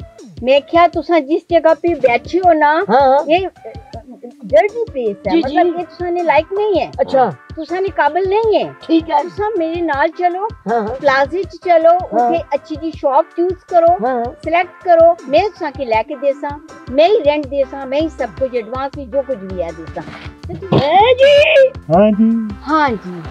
मैं क्या तुसा जिस जगह पे बैठे हो ना हाँ। ये डर्टी प्लेस है, मतलब ये तुसाने लायक नहीं है। अच्छा, तुसाने काबिल नहीं है। ठीक है, तुम मेरे नाल चलो, प्लाजे च चलो, उठे अच्छी जी शॉप चूज करो, सिलेक्ट करो, मैं तुसाके लेके देसा, मैं ही रेंट देसा, मैं ही सब कुछ एडवांस में जो कुछ भी आ देसा। हां जी, हां जी, हां जी।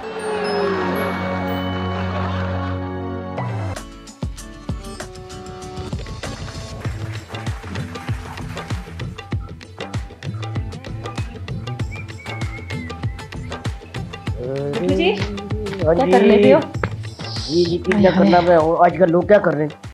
क्या कर लेते हो? ये करना है आजकल लोग क्या कर रहे हैं?